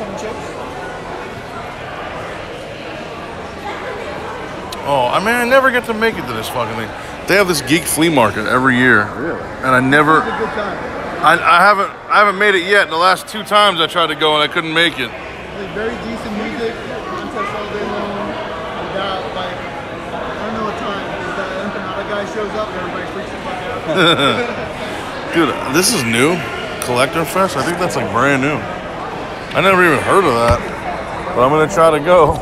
Some chips. Oh, I mean, I never get to make it to this fucking thing. They have this geek flea market every year. Really? And I never... It's a good time. I, I, haven't, I haven't made it yet. The last two times I tried to go and I couldn't make it. It's very decent music. Concerts all day long. We got, like, I don't know what time. Another guy shows up and everybody freaks the fuck out. Dude, this is new. Collector Fest? I think that's, like, brand new. I never even heard of that. But I'm going to try to go.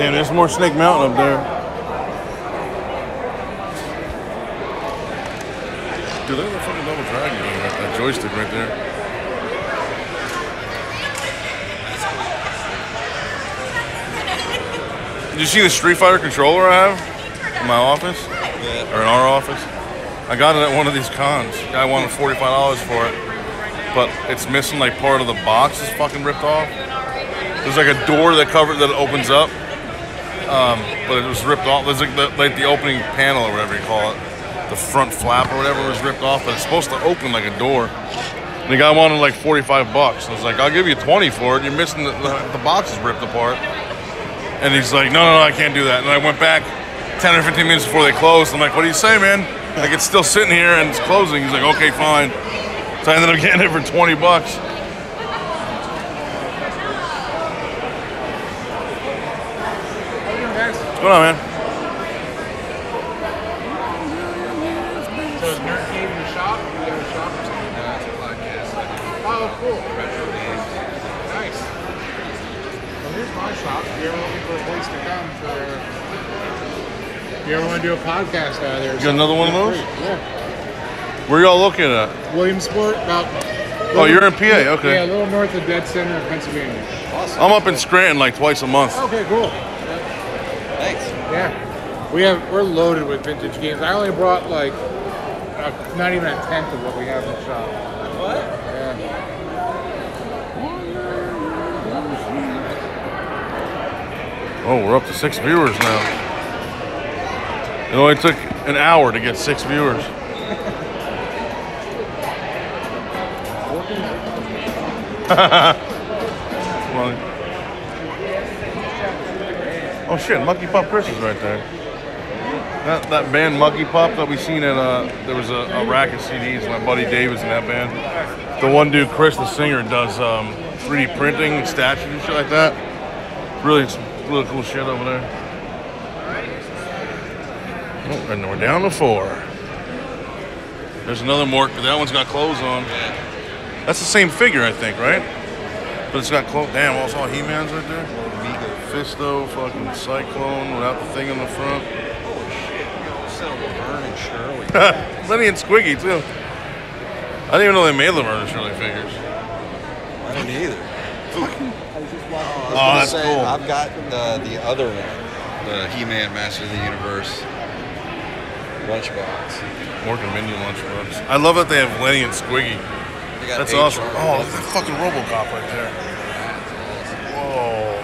Damn, there's more Snake Mountain up there. Dude, there's a fucking double dragon over there, that joystick right there. Did you see the Street Fighter controller I have in my office? Yeah. Or in our office? I got it at one of these cons. I wanted forty-five dollars for it. But it's missing like part of the box is fucking ripped off. There's like a door that cover that opens up. Um, but it was ripped off. There's like the, like the opening panel or whatever you call it. The front flap or whatever was ripped off. But it's supposed to open like a door. And the guy wanted like forty-five bucks. I was like, I'll give you twenty for it. You're missing the, the, the box is ripped apart. And he's like, no, no, no, I can't do that. And I went back ten or fifteen minutes before they closed. I'm like, what do you say, man? Like, it's still sitting here and it's closing. He's like, okay, fine. So I ended up getting it for twenty bucks. going on, man? So, Nerd Cave in the shop? You have a shop or something? No, it's a podcast. Oh, cool. Nice. Well, here's my shop. If you're looking for a place to come for. If you ever want to do a podcast out there. You got another one of those? Yeah. Where y'all looking at? Williamsport, about. Oh, you're in P A, okay. Yeah, a little north of Dead Center of Pennsylvania. Awesome. I'm up in Scranton like twice a month. Okay, cool. Thanks. Yeah. We have, we're loaded with vintage games. I only brought like, a, not even a tenth of what we have in the shop. What? Yeah. Oh, we're up to six viewers now. It only took an hour to get six viewers. Oh shit, Mucky Pop Chris is right there. That that band Mucky Pop that we seen at uh there was a, a rack of C Ds. My buddy Dave was in that band. The one dude Chris, the singer, does um, three D printing, statues and shit like that. Really, some really cool shit over there. Oh, and we're down to four. There's another Mork, but that one's got clothes on. That's the same figure, I think, right? But it's got clothes. Damn, all saw He-Man's right there. Fisto, fucking Cyclone, without the thing on the front. Holy shit, yo, it's Laverne and Shirley. Lenny and Squiggy, too. I didn't even know they made Laverne and Shirley figures. I didn't either. I was just watching. Oh, that's say, cool. I've got uh, the other one, the He-Man Master of the Universe lunchbox. Morgan Minion lunchbox. I love that they have Lenny and Squiggy. That's awesome. Oh, look at that fucking RoboCop right there. Whoa.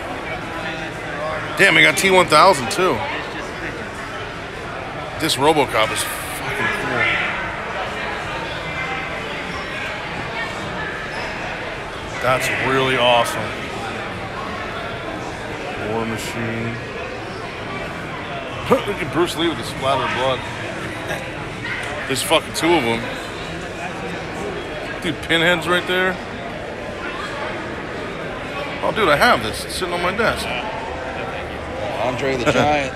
Damn, we got T one thousand too. This RoboCop is fucking cool. That's really awesome. War Machine. Look at Bruce Lee with the splattered blood. There's fucking two of them. Dude, Pinhead's right there. Oh, dude, I have this. It's sitting on my desk. Uh, Andre the Giant.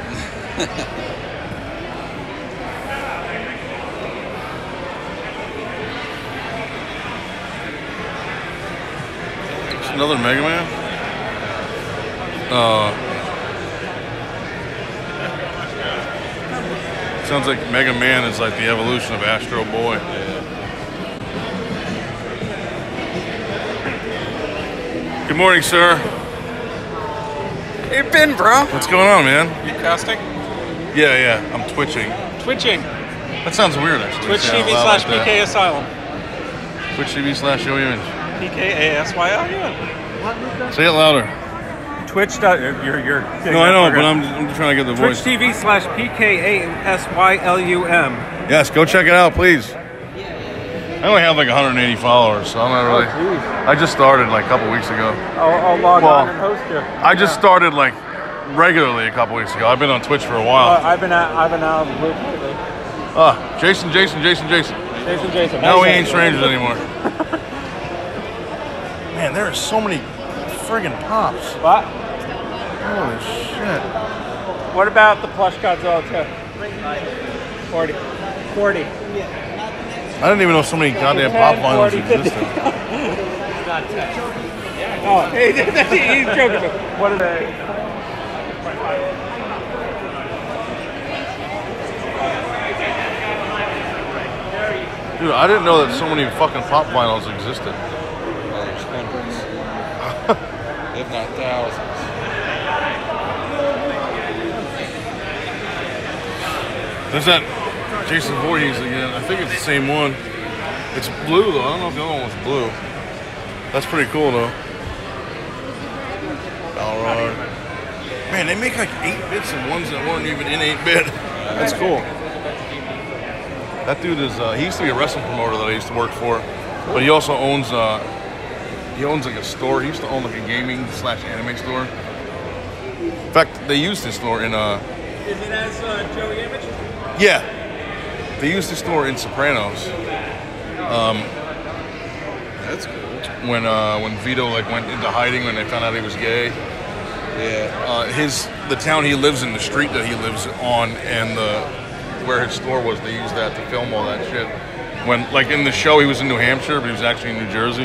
It's another Mega Man. Uh, sounds like Mega Man is like the evolution of Astro Boy. Good morning, sir. Hey, Ben, bro. What's going on, man? You casting? Yeah, yeah. I'm twitching. Twitching. That sounds weird, actually. Twitch T V slash P K Asylum. Twitch T V slash O U N. P K A S Y L U N. Say it louder. Twitch. You're, you're. No, I know, but I'm just, I'm just trying to get the voice. Twitch T V slash P K A S Y L U M. Yes, go check it out, please. I only have like one hundred eighty followers, so I'm not really. Oh, I just started like a couple weeks ago. I'll, I'll log well, on and host you. I just yeah. started like regularly a couple weeks ago. I've been on Twitch for a while. Uh, I've been out, I've been out of the loop lately. Ah, uh, Jason, Jason, Jason, Jason. Jason, Jason. Now we ain't strangers anymore. Man, there are so many friggin' pops. What? Holy shit. What about the plush Godzilla too? forty. forty. Yeah. I didn't even know so many goddamn pop vinyls existed. Oh, he's joking. What are they? Dude, I didn't know that so many fucking pop vinyls existed. Well, there's hundreds, if not thousands. There's that Jason Voorhees again. I think it's the same one. It's blue though. I don't know if the other one was blue. That's pretty cool though. Balrog. Man, they make like eight bits and ones that weren't even in eight bit. That's cool. That dude is. Uh, he used to be a wrestling promoter that I used to work for, but he also owns. Uh, he owns like a store. He used to own like a gaming slash anime store. In fact, they used his store in. Uh, is it as uh, Joey Image? Yeah. They used the store in Sopranos. Um, That's cool. When uh, when Vito like went into hiding when they found out he was gay, Yeah. Uh, his the town he lives in, the street that he lives on, and the where his store was, they used that to film all that shit. When, like, in the show, he was in New Hampshire, but he was actually in New Jersey.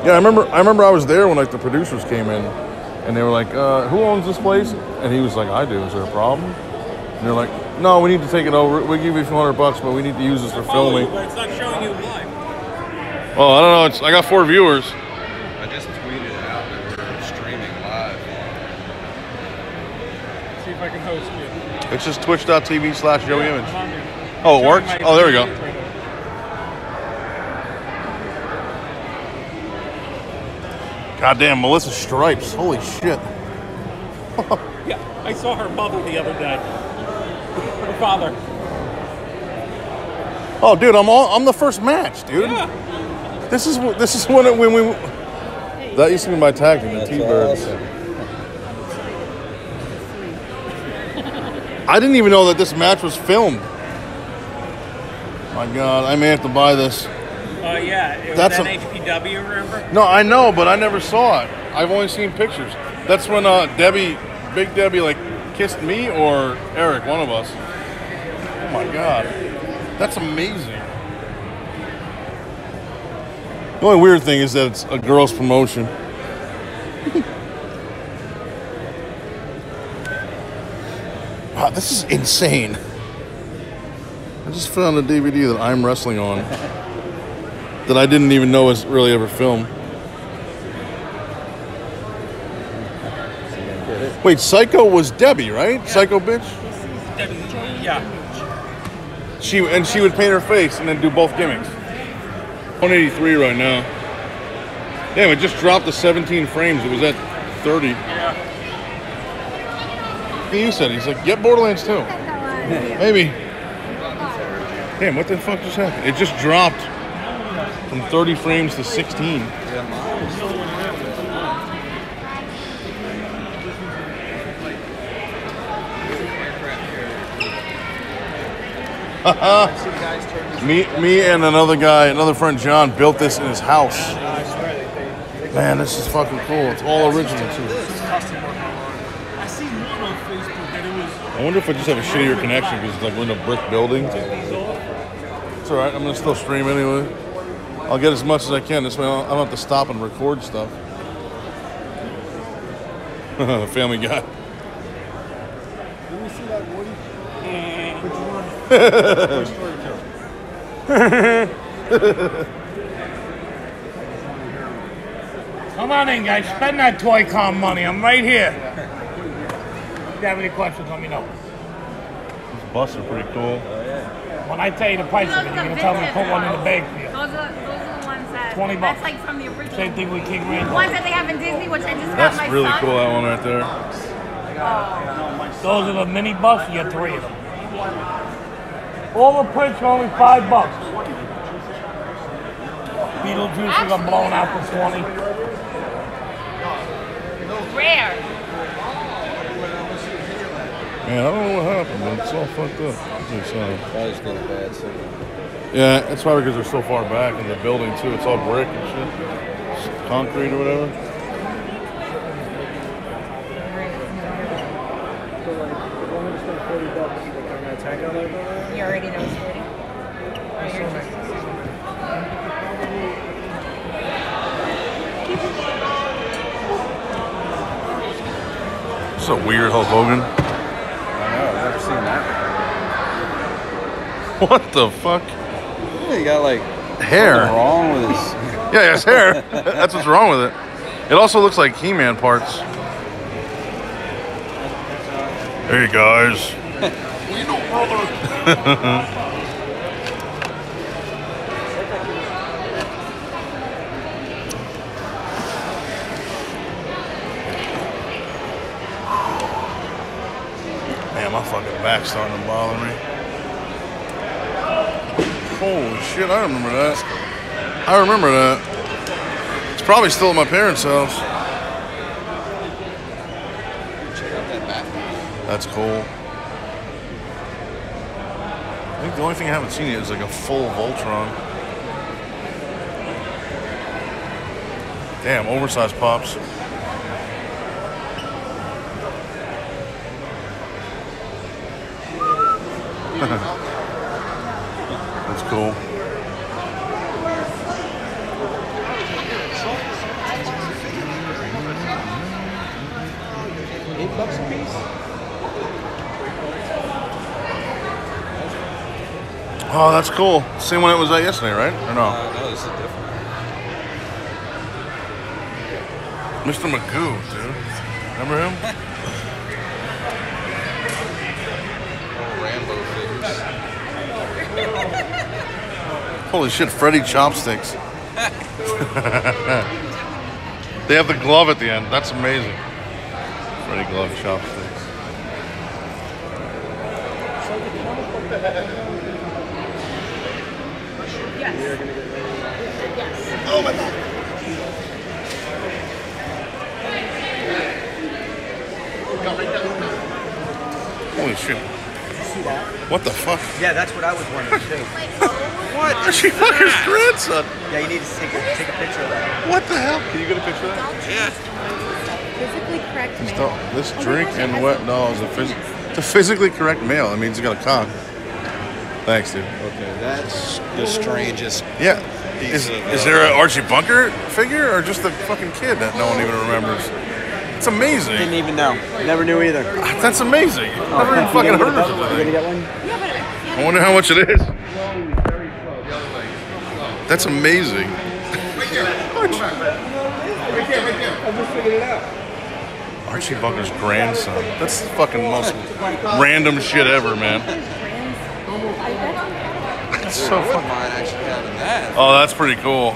Yeah, I remember. I remember I was there when, like, the producers came in, and they were like, uh, "Who owns this place?" And he was like, "I do." Is there a problem? And they're like, "No, we need to take it over. We give you a few hundred bucks, but we need to use this for filming." You, but it's not showing you live. Well, I don't know. It's I got four viewers. I just tweeted it out that we're streaming live. Let's see if I can host you. It's just twitch.tv slash Joey Image. Oh, it works? Oh, there we go. Goddamn, Melissa Stripes. Holy shit. Yeah, I saw her bubble the other day. Her father. Oh, dude, I'm all, I'm the first match, dude. Yeah. This is this is when it, when we that used to be my tag team, the T-Birds. Awesome. I didn't even know that this match was filmed. My God, I may have to buy this. Oh, uh, yeah. It was That's an H P W, remember? No, I know, but I never saw it. I've only seen pictures. That's when uh, Debbie, Big Debbie, like, kissed me or Eric, one of us. Oh, my God. That's amazing. The only weird thing is that it's a girl's promotion. Wow, this is insane. I just found a D V D that I'm wrestling on that I didn't even know was really ever filmed. Wait, Psycho was Debbie, right? Yeah. Psycho bitch? Debbie, yeah. She, and she would paint her face and then do both gimmicks. one eighty-three right now. Damn, it just dropped to seventeen frames. It was at thirty. Yeah. You said, he's like, get Borderlands two. Maybe. Damn, what the fuck just happened? It just dropped from thirty frames to sixteen. Uh-huh. me, me and another guy, another friend, John, built this in his house. Man, this is fucking cool. It's all original, too. I wonder if I just have a shittier connection because it's like we're in a brick building. All right, I'm gonna still stream anyway. I'll get as much as I can this way. I don't have to stop and record stuff. Family Guy. Did we see that Woody? Come on in, guys. Spend that toy com money. I'm right here. If you have any questions, let me know. These buses are pretty cool. When I tell you the price of it, you're going to tell me to put one in the bag for you. Those are, those are the ones that... twenty bucks. That's like from the original. Same thing with King Randy. The ones that they have in Disney, which I just that's got my That's really son. Cool, that one right there. Oh. Those are the mini buffs. You get three of them. All the prints are only five bucks. Beetlejuice is got blown out for twenty. Rare. Man, I don't know what happened, but it's all fucked up. Yeah, it's probably because they're so far back in the building too. It's all brick and shit, it's concrete or whatever. You already know it's forty. It's a weird Hulk Hogan. I know. I've never seen that. What the fuck? Yeah, he got like hair. What's wrong with his? Yeah, his hair. That's what's wrong with it. It also looks like He-Man parts. Hey guys. We know, brother. Man, my fucking back's starting to bother me. Holy shit, I remember that. I remember that. It's probably still at my parents' house. Check out that bathroom. That's cool. I think the only thing I haven't seen yet is like a full Voltron. Damn, oversized pops. That's cool. Eight bucks a piece. Oh, that's cool. Same one it was at yesterday, right? Or no? Uh, no, this is different. Mister Magoo, dude. Remember him? Oh, Rambo figures. Holy shit, Freddy Chopsticks. They have the glove at the end. That's amazing. Freddy glove chopsticks. Yes. Yes. Oh my God. Holy shit. Did you see that? What the fuck? Yeah, that's what I was wondering too. What? She fucking grandson. Yeah, you need to take a, take a picture of that. What the hell? Can you get a picture of that? Yeah. Physically correct male. This drink oh, and what? No, it's a, phys it's a physically correct male. It means you got a cock. Thanks, dude. Okay, that's the strangest. Yeah. Is, of, is there an Archie Bunker figure or just a fucking kid that no one even remembers? It's amazing. Didn't even know. Never knew either. That's amazing. Oh, never even fucking heard of it. You gonna get one? Yeah, but I, I wonder how much it is. That's amazing. Right there. Right there. Right there. I just figured it out. Archie Bunker's grandson. That's the fucking most random shit ever, man. That's so fucking. Oh, that's pretty cool.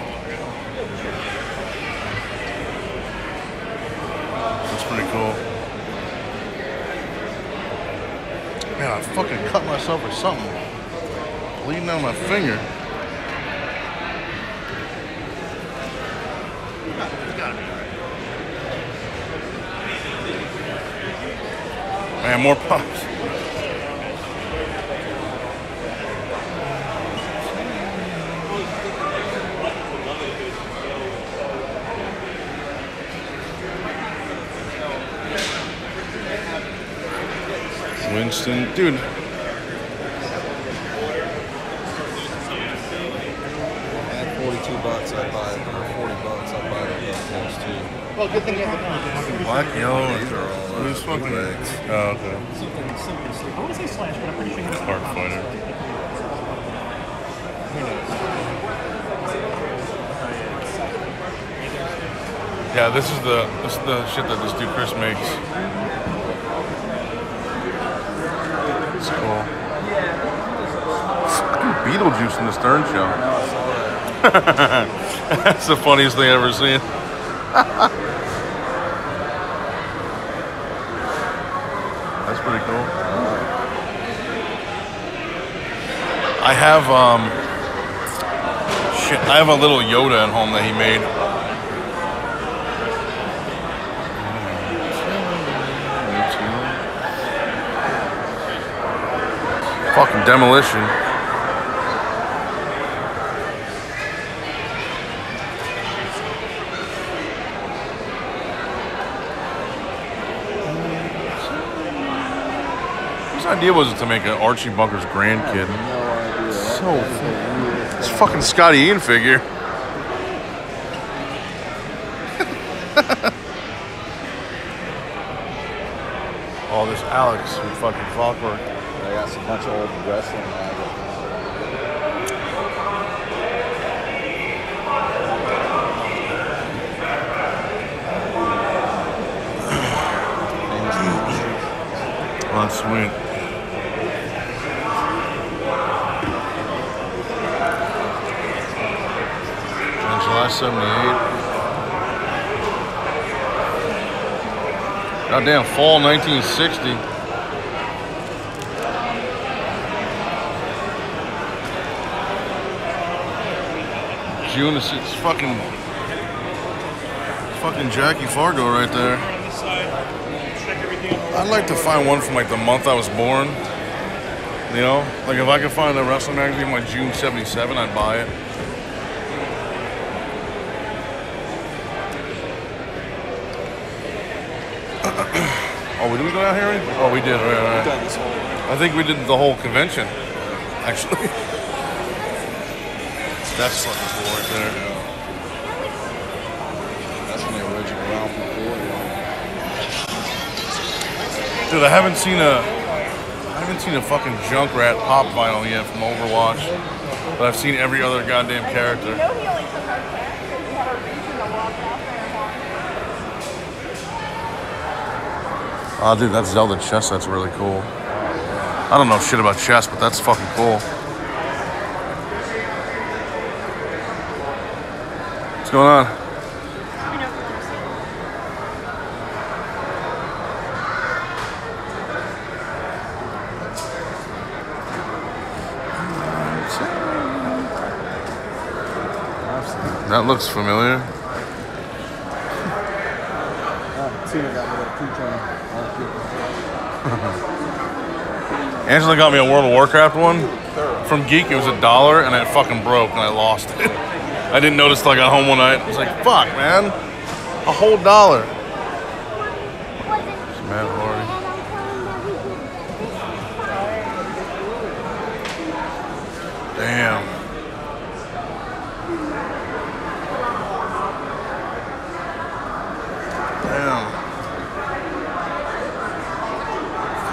Pretty cool. Man, I fucking cut myself or something. Bleeding out my finger. Man, more pops. Winston, dude. At forty-two bucks, I buy it. Or forty bucks, I buy it. Yeah, well, good thing you have a black, yellow, and blue smoking eggs. Oh, okay. I want to say slash, but I'm pretty sure it's Park Pointer. Yeah, this is the this is the shit that this dude Chris makes. It's cool. Yeah. Beetlejuice in the Stern Show. That's the funniest thing I've ever seen. That's pretty cool. I have um shit, I have a little Yoda at home that he made. Fucking demolition. Whose idea was it to make an Archie Bunker's grandkid? No idea. So it's fucking Scotty Ian figure. Oh, there's Alex from fucking Falkworth. I got some bunch of old wrestling magic. Well, that's sweet. On July seventy-eight. Goddamn, fall nineteen sixty. June, it's fucking, fucking Jackie Fargo right there. I'd like to find one from like the month I was born. You know, like if I could find a wrestling magazine like June seventy-seven, I'd buy it. Oh, we didn't go down here? Oh, we did. Right, right. I think we did the whole convention, actually. That's something cool right there. That's from the original Ralph McCoy. Dude, I haven't seen a, I haven't seen a fucking Junkrat pop vinyl yet from Overwatch, but I've seen every other goddamn character. Oh, dude, that Zelda chess, that's really cool. I don't know shit about chess, but that's fucking cool. What's going on? That looks familiar. Angela got me a World of Warcraft one from Geek. It was a dollar, and I fucking broke, and I lost it. I didn't notice till I got home one night. I was like, fuck, man. A whole dollar. It's mad Lori. Damn.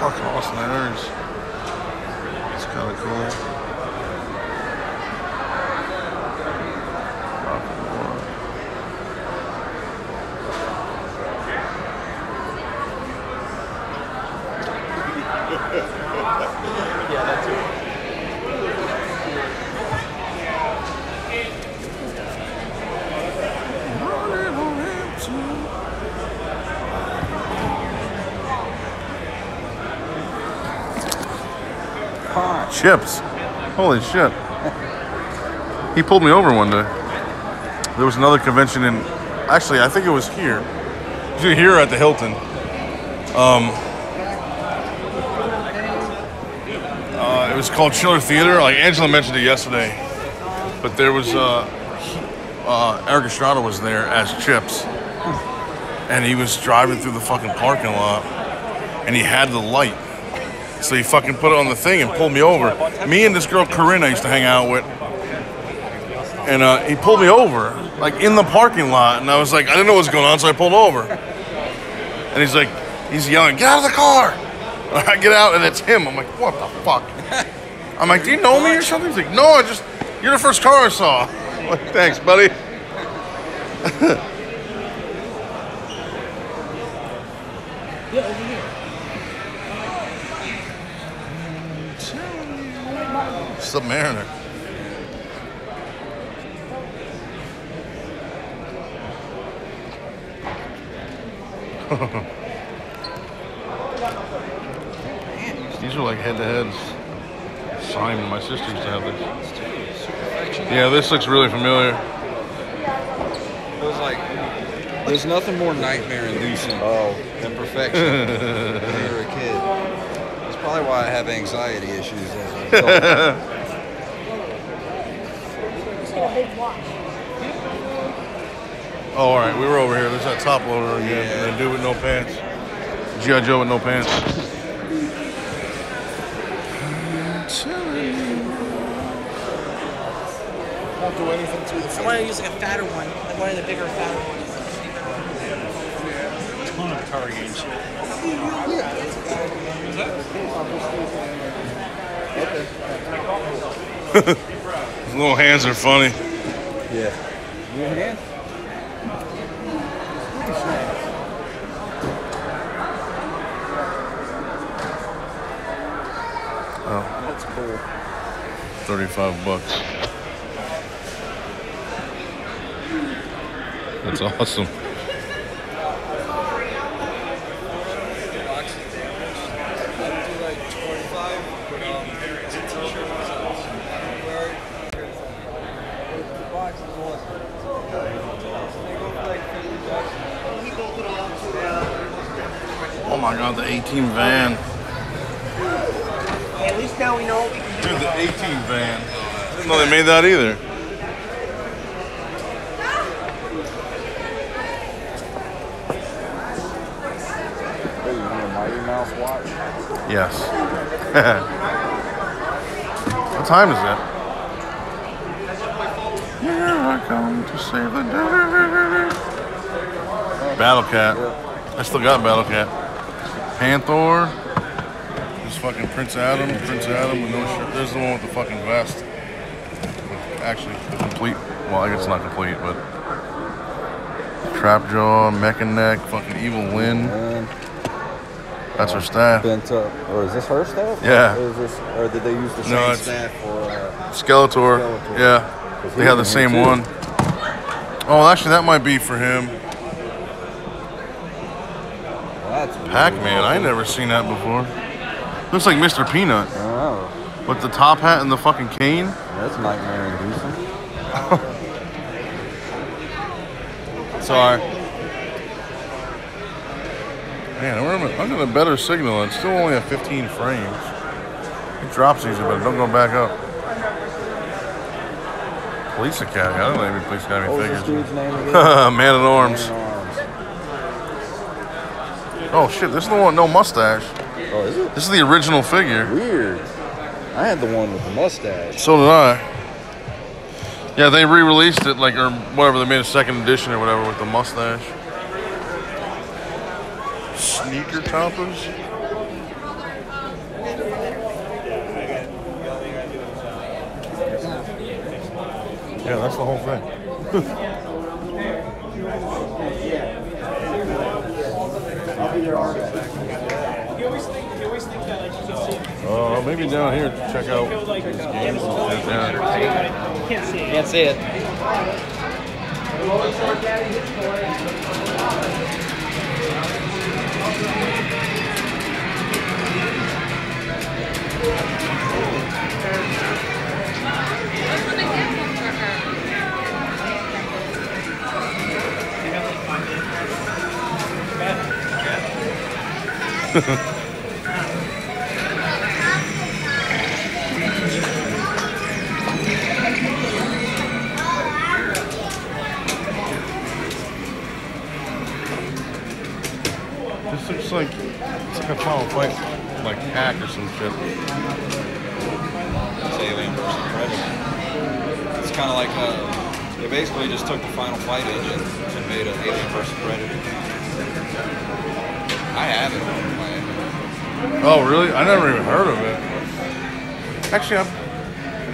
Damn. Fucking awesome nerds. It's kind of cool. Chips. Holy shit. He pulled me over one day. There was another convention in, actually, I think it was here. It was here at the Hilton. Um, uh, it was called Chiller Theater. Like, Angela mentioned it yesterday. But there was, uh, uh, Eric Estrada was there as Chips. And he was driving through the fucking parking lot. And he had the light. So he fucking put it on the thing and pulled me over. Me and this girl, Corinne, I used to hang out with. And uh, he pulled me over, like in the parking lot. And I was like, I didn't know what was going on, so I pulled over. And he's like, he's yelling, get out of the car. And I get out and it's him. I'm like, what the fuck? I'm like, do you know me or something? He's like, no, I just, you're the first car I saw. I'm like, thanks, buddy. Submariner. These are like head-to-heads. Simon, my sister used to have this. Yeah, this looks really familiar. It was like, there's nothing more nightmare-inducing oh. than perfection when you're a kid. That's probably why I have anxiety issues as an adult. Oh, all right. We were over here. There's that top loader again. Yeah. And the dude with no pants. G I Joe with no pants. I don't do anything to this. I want to use like a fatter one. Like one of the bigger, fatter ones. There's a ton of Atari games. What's that? Okay. His little hands are funny. Yeah. You have a hand? Oh. That's cool. thirty-five bucks. That's awesome. The eighteen van. Hey, at least now we know what we can do. Dude, the eighteen van. I didn't know they made that either. Hey, you want a Mighty Mouse watch? Yes. What time is it? Here I come to save the day. Battlecat. Yeah. I still got Battlecat. Panther. This fucking Prince Adam. Prince Adam with no shirt. There's the one with the fucking vest. Actually, the complete. Well, I guess it's not complete, but. Trapjaw, Mechaneck, fucking Evil Lynn. That's her staff. Bent up. Or is this her staff? Yeah. Or, is this, or did they use the same no, staff for uh, Skeletor. Skeletor? Yeah. They had the same too. one. Oh, actually, that might be for him. Pac-Man, I never seen that before. Looks like Mister Peanut. Oh. With the top hat and the fucking cane? That's nightmare inducing. Sorry. Man, we're in a, I'm in a better signal. It's still only at fifteen frames. It drops easy, but it don't go back up. Police Academy. I don't know every police academy figures. Man at Arms. Man at Arms. Oh shit, this is the one with no mustache. Oh, is it? This is the original figure. Weird. I had the one with the mustache. So did I. Yeah, they re-released it, like, or whatever, they made a second edition or whatever with the mustache. Sneaker toppers? Yeah, that's the whole thing. Oh, uh, maybe down here. Check out these games. Yeah. Can't see it. Can't see it. That's what they get for her. This looks like it's like a final fight, like hack or some shit. It's Alien versus Predator. It's kind of like uh, they basically just took the Final Fight engine and made an Alien versus Predator. I have it on my end. Oh, really? I never even heard of it. Actually, I'm...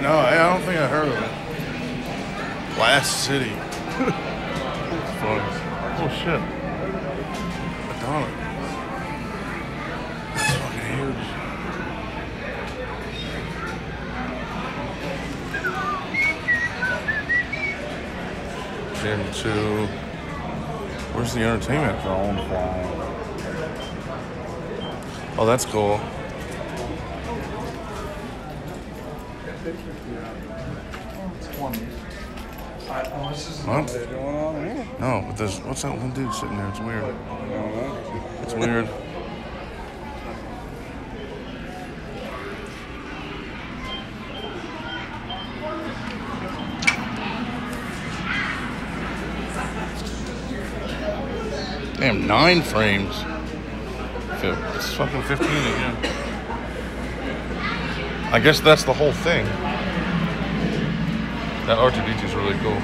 No, I don't think I heard of it. Blast City. Oh, shit. Madonna. That's fucking huge. Gen two. Where's the entertainment zone? Oh, that's cool. Huh? No, but there's, what's that one dude sitting there? It's weird. It's weird. Damn, nine frames. It's fucking fifteen again. I guess that's the whole thing. That R two D two is really cool.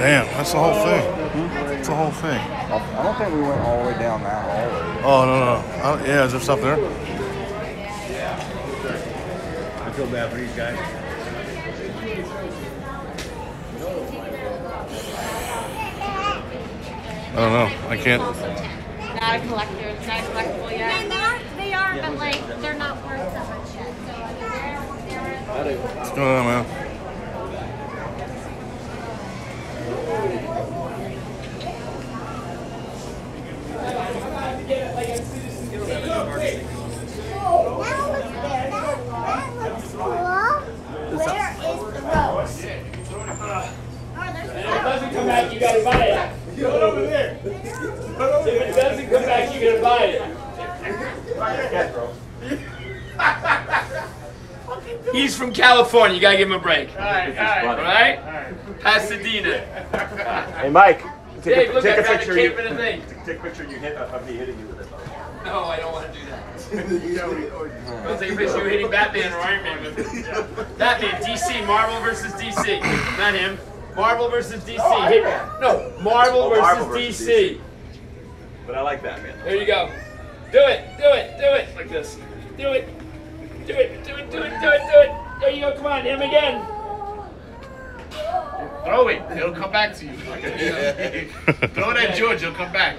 Damn, that's the whole thing. That's the whole thing. I don't think we went all the way down that hallway. Oh, no, no. I don't, yeah, is there stuff there? Yeah. I feel bad for these guys. I don't know. I can't. Not a collector. It's not a collectible yet. They are, they are, but like, they're not worth that much yet. So, I mean, they're, they're... What's going on, man? He's from California. You gotta give him a break. All right, all right, all right. All right. Pasadena. Hey, Mike. Take Dave, a, look, take I a picture. You, the thing. Take a picture. You hit of me hitting you with it. No, I don't want to do that. You know, I'll take a picture. You hitting Batman or Iron Man with it. Batman, D C, Marvel versus D C. Not him. Marvel versus D C. Oh, Hit, no, Marvel, oh, versus, Marvel versus D C. D C. But I like Batman. There you go. Do it. Do it. Do it. Like this. Do it. Do it, do it, do it, do it, do it. There you go, come on, him again. Throw it, it'll come back to you. Throw it at George, he'll come back.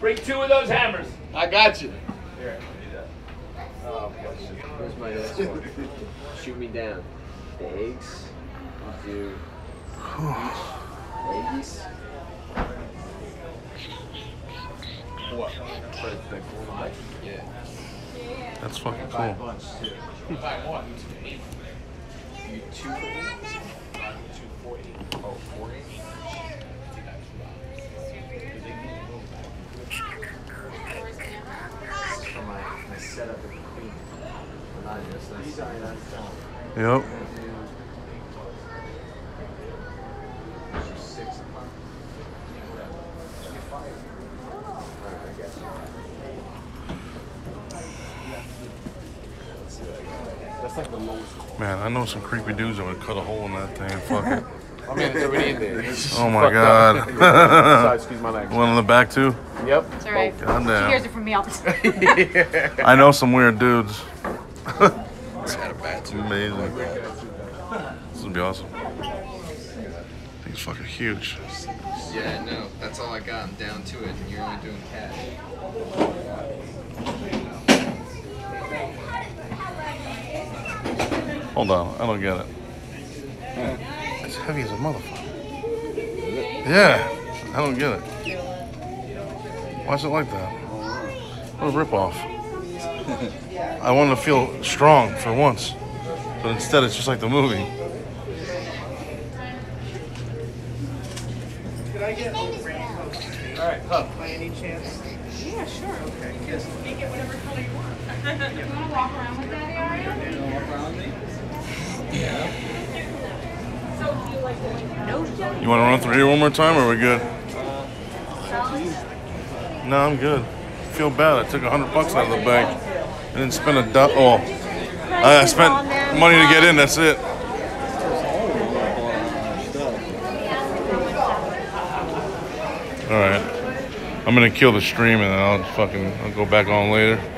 Bring two of those hammers. I got you. Here, I need that. Oh, where's my last one? Shoot me down. The eggs. I'll do each. Eggs. What? Yeah. That's fucking cool. Yep. Man, I know some creepy dudes that would cut a hole in that thing. Fuck it. I mean, it's already in there. Oh my god. Sorry, excuse my language. One in the back too? Yep. It's alright. Oh, you guys are from me all the time. I know some weird dudes. It's amazing. This would be awesome. Thing's fucking huge. Yeah, I know. That's all I got. I'm down to it. And you're only doing cash. Hold on, I don't get it. Yeah. It's heavy as a motherfucker. Is it? Yeah, I don't get it. Why is it like that? What a ripoff. I wanted to feel strong for once, but instead it's just like the movie. Could I get over it? All right, Hub, by any chance? Yeah, sure. Okay. You can get whatever color you want. You want to walk around with that, Ariel? Walk around with me? Yeah. You want to run through here one more time, or are we good? No, I'm good. I feel bad. I took a hundred bucks out of the bank. I didn't spend a dollar. Oh, I spent money to get in. That's it. All right, I'm gonna kill the stream and then I'll fucking I'll go back on later.